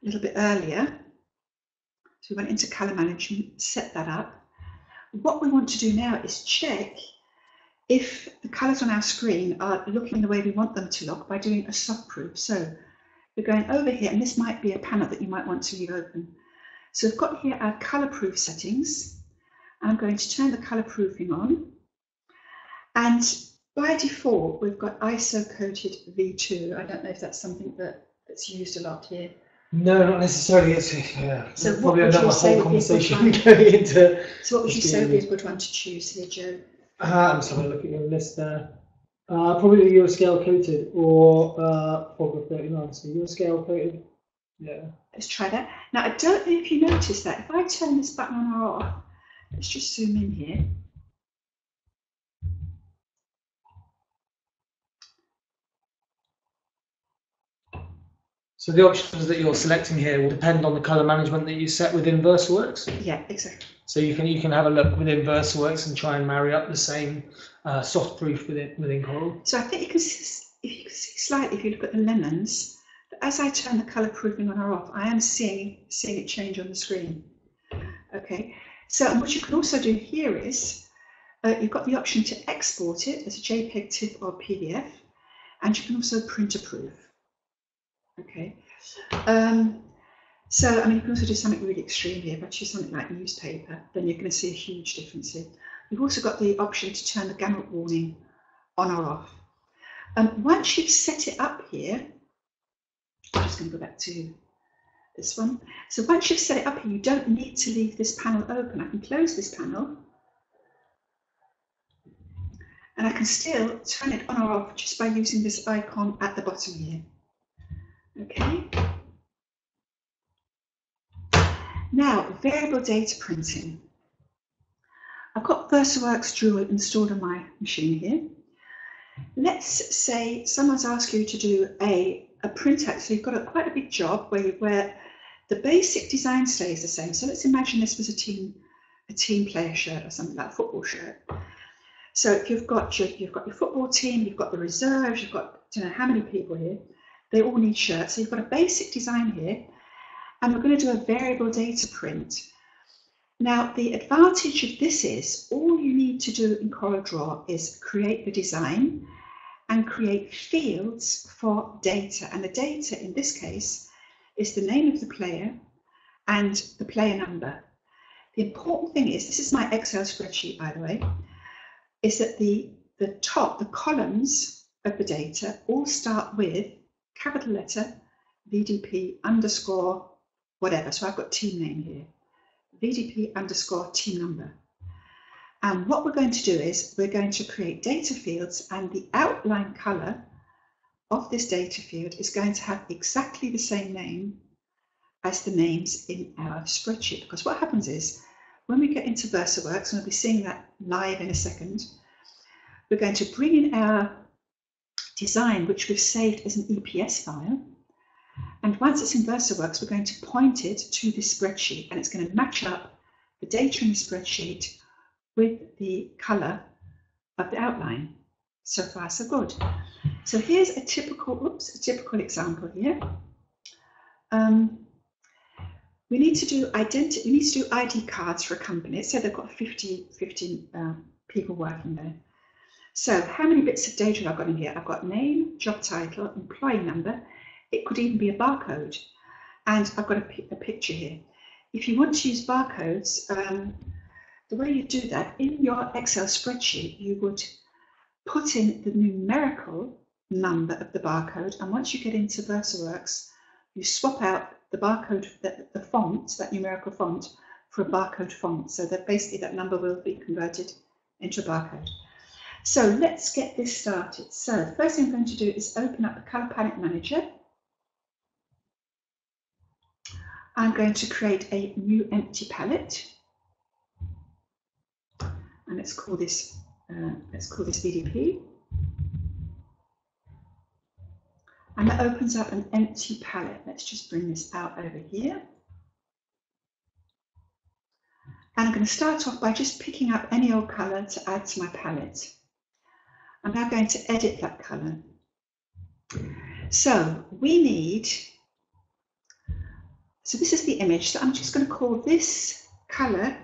a little bit earlier. So we went into color management, set that up. What we want to do now is check if the colors on our screen are looking the way we want them to look by doing a soft proof. So we're going over here, and this might be a panel that you might want to reopen. So we've got here our color proof settings. I'm going to turn the color proofing on. And by default, we've got ISO coded V2. I don't know if that's something that's used a lot here. No, not necessarily. It's, yeah. So it's probably another whole conversation going into. So what would you say would be a good one to choose here, Joe? I'm just having a look at your list there. Probably the Euroscale coded or Photograph 39. So Euroscale coded. Yeah. Let's try that. Now, I don't know if you noticed that. If I turn this button on or off, let's just zoom in here. So the options that you're selecting here will depend on the colour management that you set within VersaWorks? Yeah, exactly. So you can have a look within VersaWorks and try and marry up the same soft proof within Corel. So I think you can see slightly, if you look at the lemons, that as I turn the colour proofing on or off, I am seeing it change on the screen. Okay, so and what you can also do here is you've got the option to export it as a JPEG, TIFF or PDF, and you can also printer proof. Okay, so I mean, you can also do something really extreme here. If I choose something like newspaper, then you're going to see a huge difference here. You've also got the option to turn the gamut warning on or off. Once you've set it up here, I'm just going to go back to this one. So once you've set it up here, you don't need to leave this panel open. I can close this panel and I can still turn it on or off just by using this icon at the bottom here. Okay. Now, variable data printing. I've got VersaWorks Dual installed on my machine here. Let's say someone's asked you to do a printout, so you've got quite a big job where the basic design stays the same. So let's imagine this was a team player shirt or something like a football shirt. So if you've got your football team, you've got the reserves, you've got, I don't know how many people here. They all need shirts, so you've got a basic design here, and we're going to do a variable data print. Now, the advantage of this is all you need to do in CorelDRAW is create the design and create fields for data. And the data in this case is the name of the player and the player number. The important thing is, this is my Excel spreadsheet, by the way, is that the columns of the data all start with capital letter, VDP underscore whatever. So I've got team name here, VDP underscore team number. And what we're going to do is we're going to create data fields, and the outline color of this data field is going to have exactly the same name as the names in our spreadsheet. Because what happens is when we get into VersaWorks, and we'll be seeing that live in a second, we're going to bring in our design, which we've saved as an EPS file. And once it's in VersaWorks, we're going to point it to this spreadsheet, and it's going to match up the data in the spreadsheet with the color of the outline. So far, so good. So here's a typical, a typical example here. We need to do ID cards for a company. So they've got 50 people working there. So how many bits of data have I got in here? I've got name, job title, employee number. It could even be a barcode. And I've got a picture here. If you want to use barcodes, the way you do that, in your Excel spreadsheet, you would put in the numerical number of the barcode. And once you get into VersaWorks, you swap out the barcode, the font, that numerical font, for a barcode font. So that basically that number will be converted into a barcode. So let's get this started. So the first thing I'm going to do is open up the Corel Palette Manager. I'm going to create a new empty palette, and let's call this VDP, and that opens up an empty palette. Let's just bring this out over here, and I'm going to start off by just picking up any old color to add to my palette. I'm now going to edit that colour. So we need, so this is the image, so I'm just going to call this colour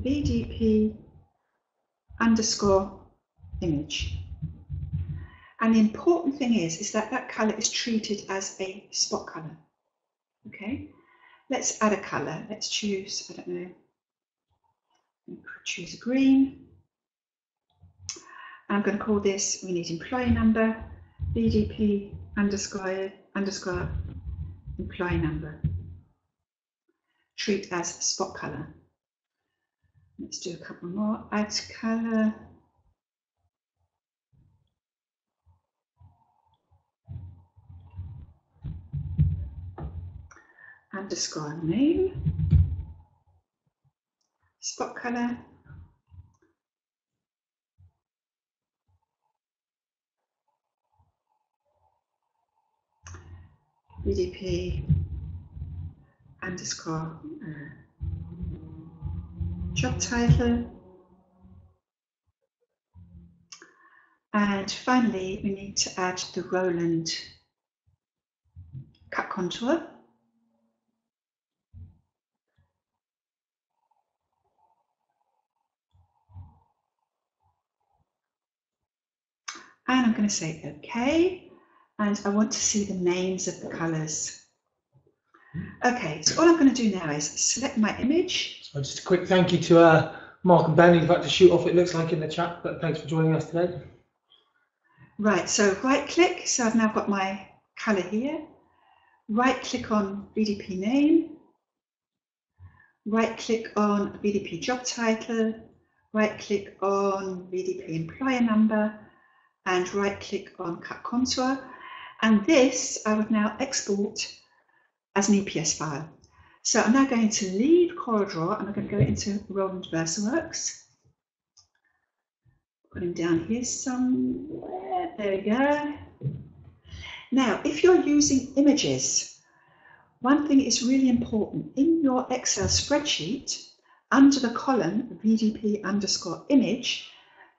VDP_image. And the important thing is that that colour is treated as a spot colour. Okay, let's add a colour. Let's choose, I don't know, choose a green. I'm going to call this, we need employee number, VDP_employee number. Treat as spot color. Let's do a couple more. Add color. _name. Spot color. VDP_, job title. And finally, we need to add the Roland cut contour. And I'm going to say OK. And I want to see the names of the colours. Okay, so all I'm going to do now is select my image. So just a quick thank you to Mark and Ben, who's about to shoot off, it looks like, in the chat, but thanks for joining us today. Right, so right click, so I've now got my colour here. Right click on VDP name. Right click on VDP job title. Right click on VDP employer number. And right click on cut contour. And this I would now export as an EPS file. So I'm now going to leave CorelDRAW, and I'm going to go into Roland VersaWorks. Put him down here somewhere. There we go. Now, if you're using images, one thing is really important. In your Excel spreadsheet, under the column VDP_image,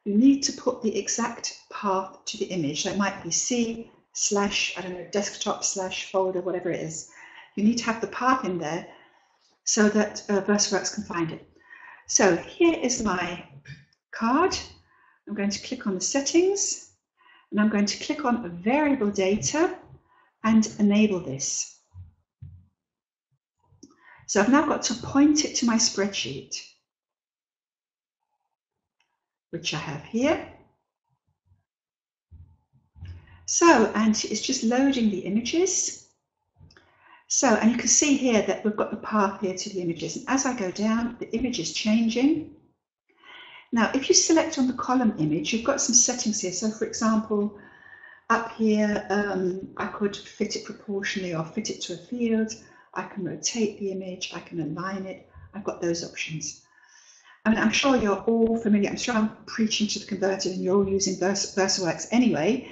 you need to put the exact path to the image. So it might be C/ I don't know, desktop/folder, whatever it is. You need to have the path in there so that VersaWorks can find it. So here is my card. I'm going to click on the settings, and I'm going to click on variable data and enable this. So I've now got to point it to my spreadsheet, which I have here. So, and it's just loading the images. So, and you can see here that we've got the path here to the images. And as I go down, the image is changing. Now, if you select on the column image, you've got some settings here. So, for example, up here, I could fit it proportionally or fit it to a field. I can rotate the image. I can align it. I've got those options. I mean, I'm sure you're all familiar. I'm sure I'm preaching to the converted and you're all using VersaWorks anyway.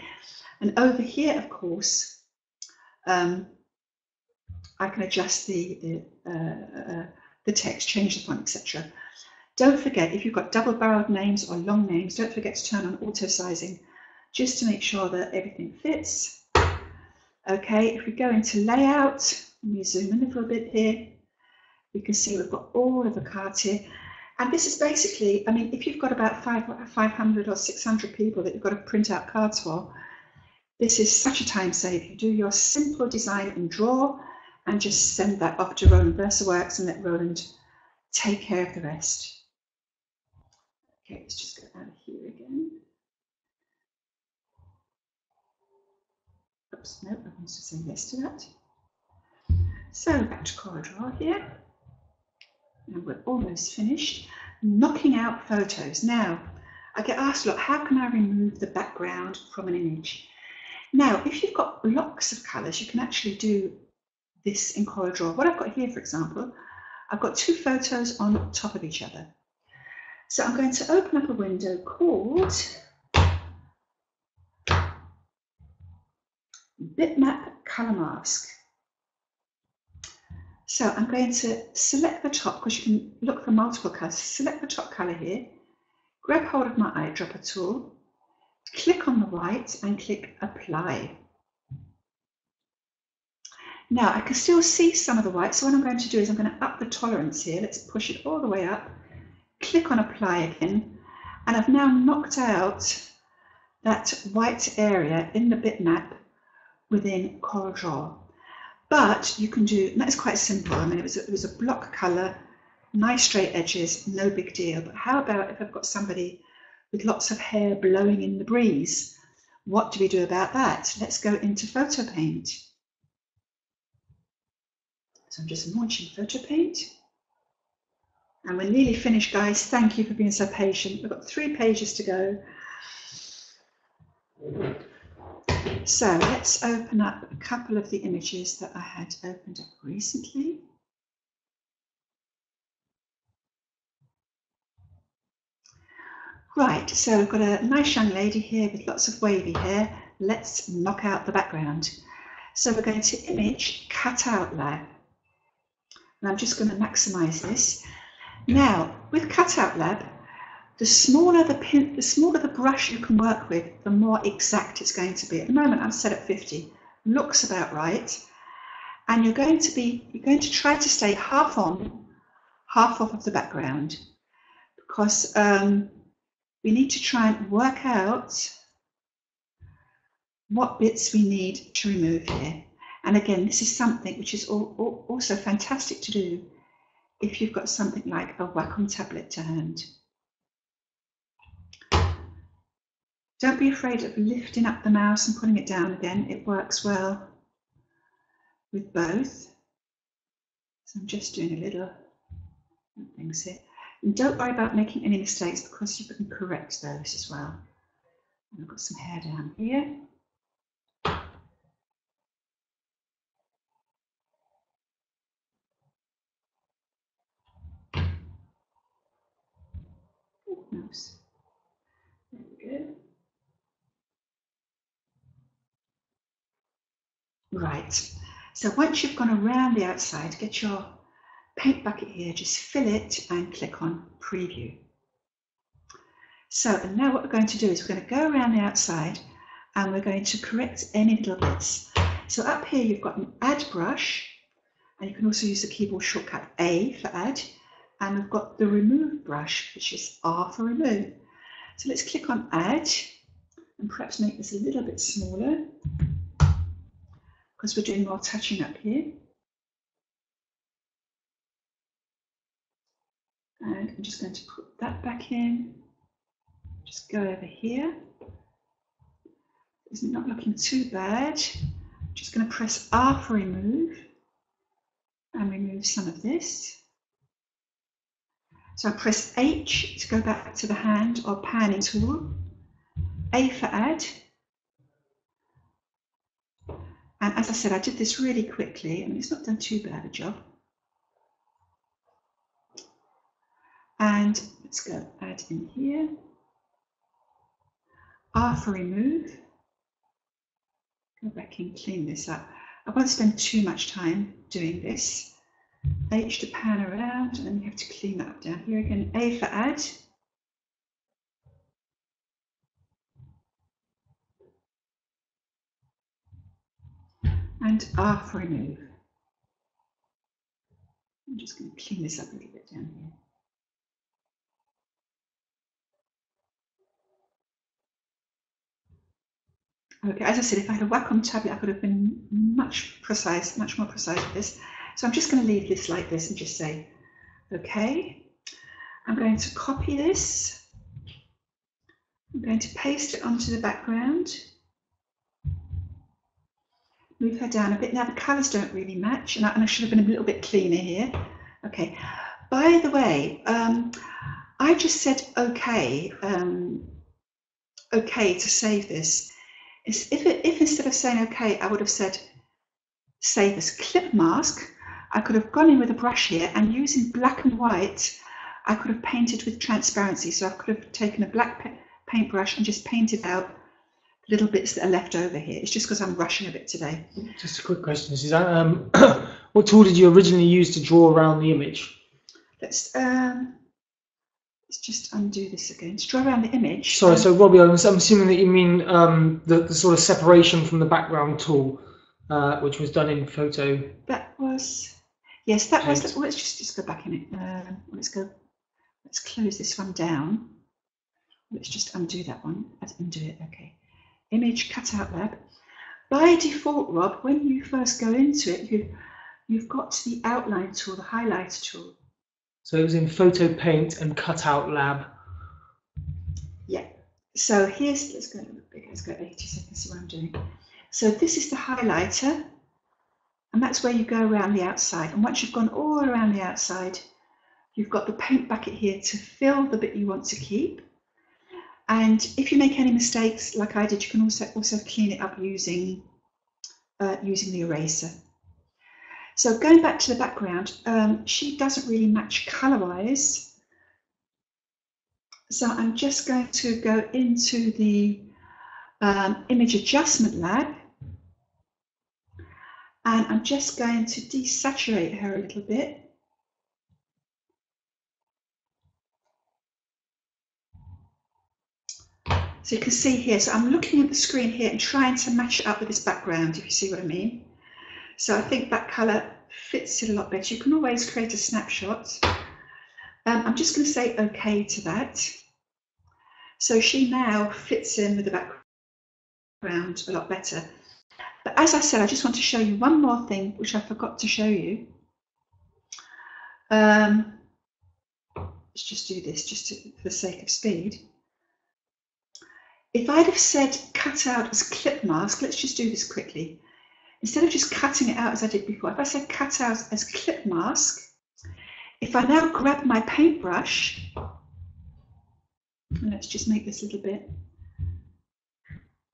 And over here, of course, I can adjust the text, change the font, etc. Don't forget, if you've got double-barreled names or long names, don't forget to turn on auto-sizing, just to make sure that everything fits. Okay, if we go into layout, let me zoom in a little bit here. You can see we've got all of the cards here. And this is basically, I mean, if you've got about 500 or 600 people that you've got to print out cards for, this is such a time save. You do your simple design and draw, and just send that off to Roland VersaWorks and let Roland take care of the rest. Okay, let's just go out of here again. Oops, no, I wanted to say yes to that. So back to CorelDRAW here. And we're almost finished. Knocking out photos. Now, I get asked a lot, how can I remove the background from an image? Now, if you've got blocks of colours, you can actually do this in CorelDRAW. What I've got here, for example, I've got two photos on top of each other. So I'm going to open up a window called Bitmap Color Mask. So I'm going to select the top, because you can look for multiple colors. Select the top color here, grab hold of my eyedropper tool, click on the white and click Apply. Now, I can still see some of the white, so what I'm going to do is I'm going to up the tolerance here. Let's push it all the way up, click on Apply again, and I've now knocked out that white area in the bitmap within CorelDRAW. But you can do, and that's quite simple. I mean, it was a block colour, nice straight edges, no big deal. But how about if I've got somebody with lots of hair blowing in the breeze? What do we do about that? Let's go into PhotoPaint. So I'm just launching PhotoPaint. And we're nearly finished, guys. Thank you for being so patient. We've got 3 pages to go. So let's open up a couple of the images that I had opened up recently. Right, so I've got a nice young lady here with lots of wavy hair. Let's knock out the background. So we're going to Image Cutout Layer. And I'm just going to maximize this. Now, with Cutout Lab, the smaller the brush you can work with, the more exact it's going to be. At the moment, I'm set at 50. Looks about right. And you're going to try to stay half on, half off of the background, because we need to try and work out what bits we need to remove here. And again, this is something which is also fantastic to do if you've got something like a Wacom tablet to hand. Don't be afraid of lifting up the mouse and putting it down again. It works well with both. So I'm just doing a little things here. And don't worry about making any mistakes, because you can correct those as well. And I've got some hair down here. Oops. There we go. Right, so once you've gone around the outside, get your paint bucket here, just fill it and click on Preview. So, and now what we're going to do is we're going to go around the outside and we're going to correct any little bits. So up here you've got an Add Brush, and you can also use the keyboard shortcut A for Add. And we've got the Remove Brush, which is R for Remove. So let's click on Add, and perhaps make this a little bit smaller, because we're doing more touching up here. And I'm just going to put that back in. Just go over here. It's not looking too bad. I'm just going to press R for Remove, and remove some of this. So I press H to go back to the hand or panning tool, A for add. And as I said, I did this really quickly. I mean, it's not done too bad a job. And let's go add in here. R for remove. Go back and clean this up. I won't spend too much time doing this. H to pan around, and you have to clean that up down here again. A for add. And R for remove. I'm just going to clean this up a little bit down here. Okay, as I said, if I had a Wacom tablet, I could have been much more precise with this. So I'm just going to leave this like this and just say, okay. I'm going to copy this. I'm going to paste it onto the background. Move her down a bit. Now the colours don't really match, and I should have been a little bit cleaner here. Okay. By the way, I just said okay, okay to save this. If instead of saying okay, I would have said save as clip mask, I could have gone in with a brush here, and using black and white, I could have painted with transparency. So I could have taken a black paintbrush and just painted out little bits that are left over here. It's just because I'm rushing a bit today. Just a quick question, Suzanne. What tool did you originally use to draw around the image? Let's just undo this again. To draw around the image. Sorry, so Robbie, I'm assuming that you mean the sort of separation from the background tool, which was done in Photo. That was, yes, that was. Let's just go back in it. Let's close this one down. Let's just undo that one. Undo it. Okay. Image cutout lab. By default, Rob, when you first go into it, you've got the outline tool, the highlighter tool. So it was in Photo Paint and Cutout Lab. Yeah. So here's, let's go 80 seconds. See what I'm doing. So this is the highlighter, and that's where you go around the outside. And once you've gone all around the outside, you've got the paint bucket here to fill the bit you want to keep. And if you make any mistakes, like I did, you can also clean it up using using the eraser. So going back to the background, she doesn't really match color-wise. So I'm just going to go into the image adjustment lab, and I'm just going to desaturate her a little bit. So you can see here, so I'm looking at the screen here and trying to match it up with this background, if you see what I mean. So I think that colour fits it a lot better. You can always create a snapshot. I'm just going to say OK to that. So she now fits in with the background a lot better. But as I said, I just want to show you one more thing, which I forgot to show you. Let's just do this, for the sake of speed. If I'd have said cut out as clip mask, let's just do this quickly. Instead of just cutting it out as I did before, if I said cut out as clip mask, if I now grab my paintbrush, and let's just make this little bit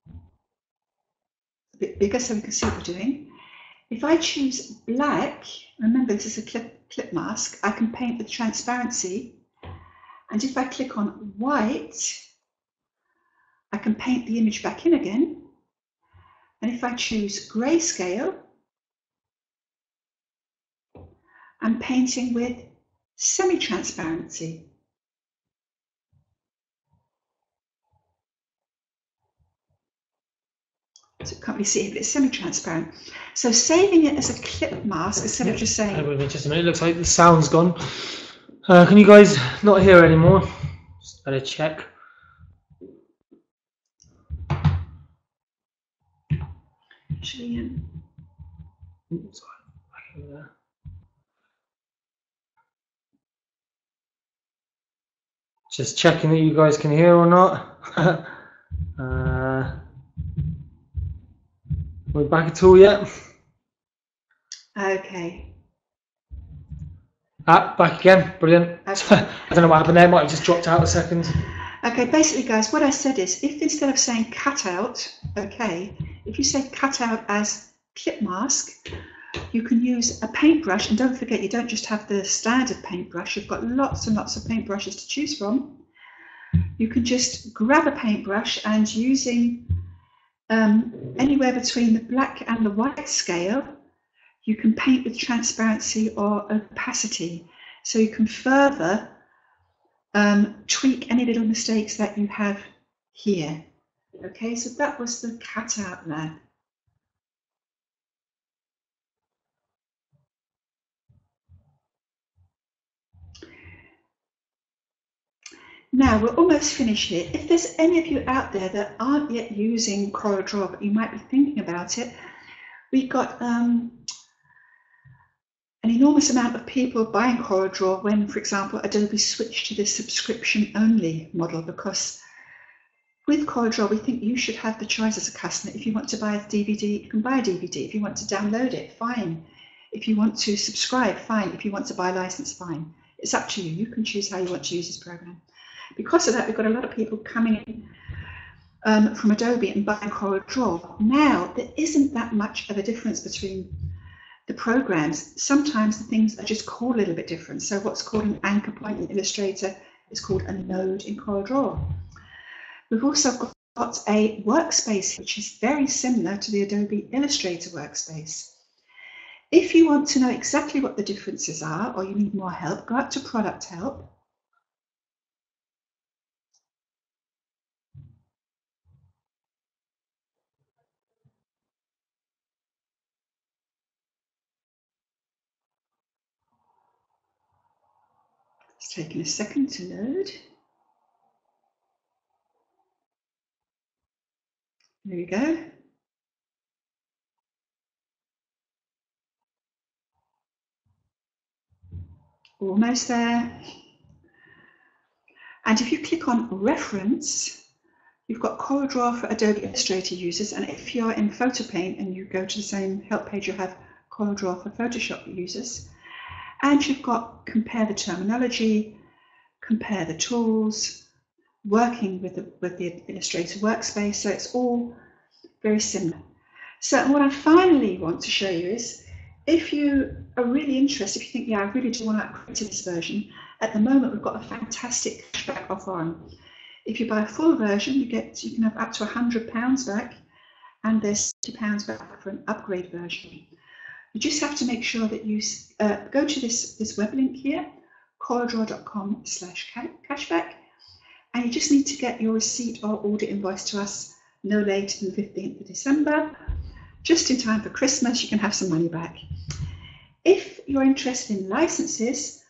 a bit bigger so we can see what we're doing. If I choose black, remember this is a clip mask, I can paint with transparency. And if I click on white, I can paint the image back in again. And if I choose grayscale, I'm painting with semi-transparency. So you can't really see it, but it's semi-transparent. So saving it as a clip mask instead of just saying... Wait a minute, just a minute. It looks like the sound's gone. Can you guys not hear anymore? Just better check. Actually, oops, back over there. Just checking that you guys can hear or not. We're back at all yet? Okay. Ah, back again. Brilliant. Okay. I don't know what happened there. Might have just dropped out a second. Okay, basically, guys, what I said is, if instead of saying cut out, okay, if you say cut out as clip mask, you can use a paintbrush. And don't forget, you don't just have the standard paintbrush. You've got lots and lots of paintbrushes to choose from. You can just grab a paintbrush and using anywhere between the black and the white scale, you can paint with transparency or opacity. So you can further tweak any little mistakes that you have here. Okay, so that was the cutout there. Now, we're almost finished here. If there's any of you out there that aren't yet using CorelDRAW, but you might be thinking about it, we've got an enormous amount of people buying CorelDRAW when, for example, Adobe switched to the subscription-only model, because with CorelDRAW, we think you should have the choice as a customer. If you want to buy a DVD, you can buy a DVD. If you want to download it, fine. If you want to subscribe, fine. If you want to buy a license, fine. It's up to you. You can choose how you want to use this program. Because of that, we've got a lot of people coming in from Adobe and buying CorelDRAW. Now, there isn't that much of a difference between the programs. Sometimes the things are just called a little bit different. So what's called an anchor point in Illustrator is called a node in CorelDRAW. We've also got a workspace, which is very similar to the Adobe Illustrator workspace. If you want to know exactly what the differences are, or you need more help, go up to Product Help. It's taking a second to load. There you go. Almost there. And if you click on Reference, you've got CorelDRAW for Adobe Illustrator users. And if you're in PhotoPaint and you go to the same help page, you have CorelDRAW for Photoshop users. And you've got compare the terminology, compare the tools, working with the Illustrator workspace. So it's all very similar. So what I finally want to show you is, if you are really interested, if you think, yeah, I really do want to upgrade to this version, at the moment we've got a fantastic cashback offer on. If you buy a full version, you can have up to £100 back, and there's £60 back for an upgrade version. You just have to make sure that you go to this web link here, coreldraw.com/cashback, and you just need to get your receipt or order invoice to us no later than the 15th of December, just in time for Christmas. You can have some money back. If you're interested in licenses,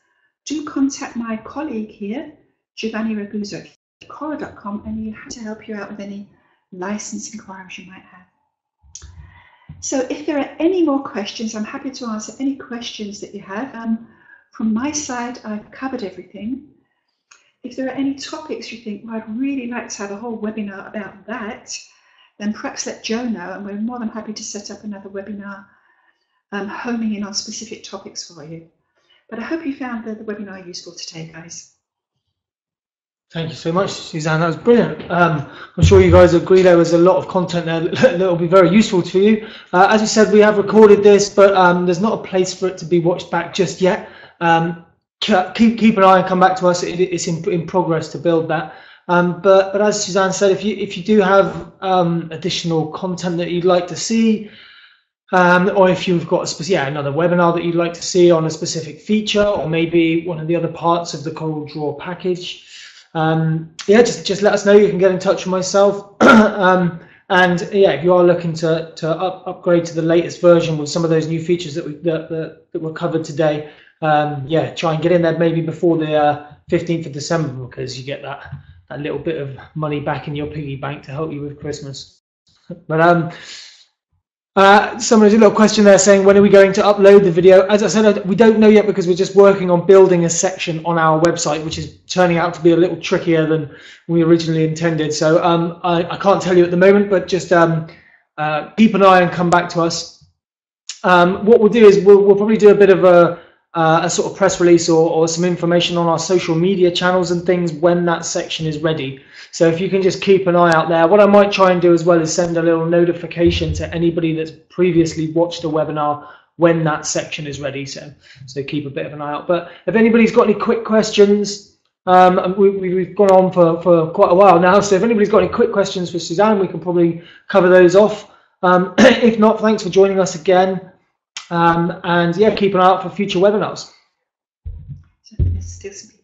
do contact my colleague here, Giovanni Raguzzo at corel.com, and he'll have to help you out with any license inquiries you might have. So if there are any more questions, I'm happy to answer any questions that you have. From my side, I've covered everything. If there are any topics you think, well, I'd really like to have a whole webinar about that, then perhaps let Joe know, and we're more than happy to set up another webinar homing in on specific topics for you. But I hope you found the webinar useful today, guys. Thank you so much, Suzanne. That was brilliant. I'm sure you guys agree there was a lot of content there that will be very useful to you. As you said, we have recorded this, but there's not a place for it to be watched back just yet. Keep an eye and come back to us. It's in progress to build that. But as Suzanne said, if you do have additional content that you'd like to see, or if you've got another webinar that you'd like to see on a specific feature, or maybe one of the other parts of the CorelDRAW package, just let us know. You can get in touch with myself and if you are looking to upgrade to the latest version with some of those new features that were covered today, try and get in there maybe before the 15th of December, because you get that little bit of money back in your piggy bank to help you with Christmas. But somebody's a little question there saying, when are we going to upload the video? As I said, we don't know yet, because we're just working on building a section on our website, which is turning out to be a little trickier than we originally intended. So I can't tell you at the moment, but just keep an eye and come back to us. What we'll do is we'll probably do a bit of a a sort of press release or some information on our social media channels and things when that section is ready. So if you can just keep an eye out there. What I might try and do as well is send a little notification to anybody that's previously watched a webinar when that section is ready. So keep a bit of an eye out. But if anybody's got any quick questions, we've gone on for quite a while now. So if anybody's got any quick questions for Suzanne, we can probably cover those off. If not, thanks for joining us again. And yeah, keep an eye out for future webinars. So,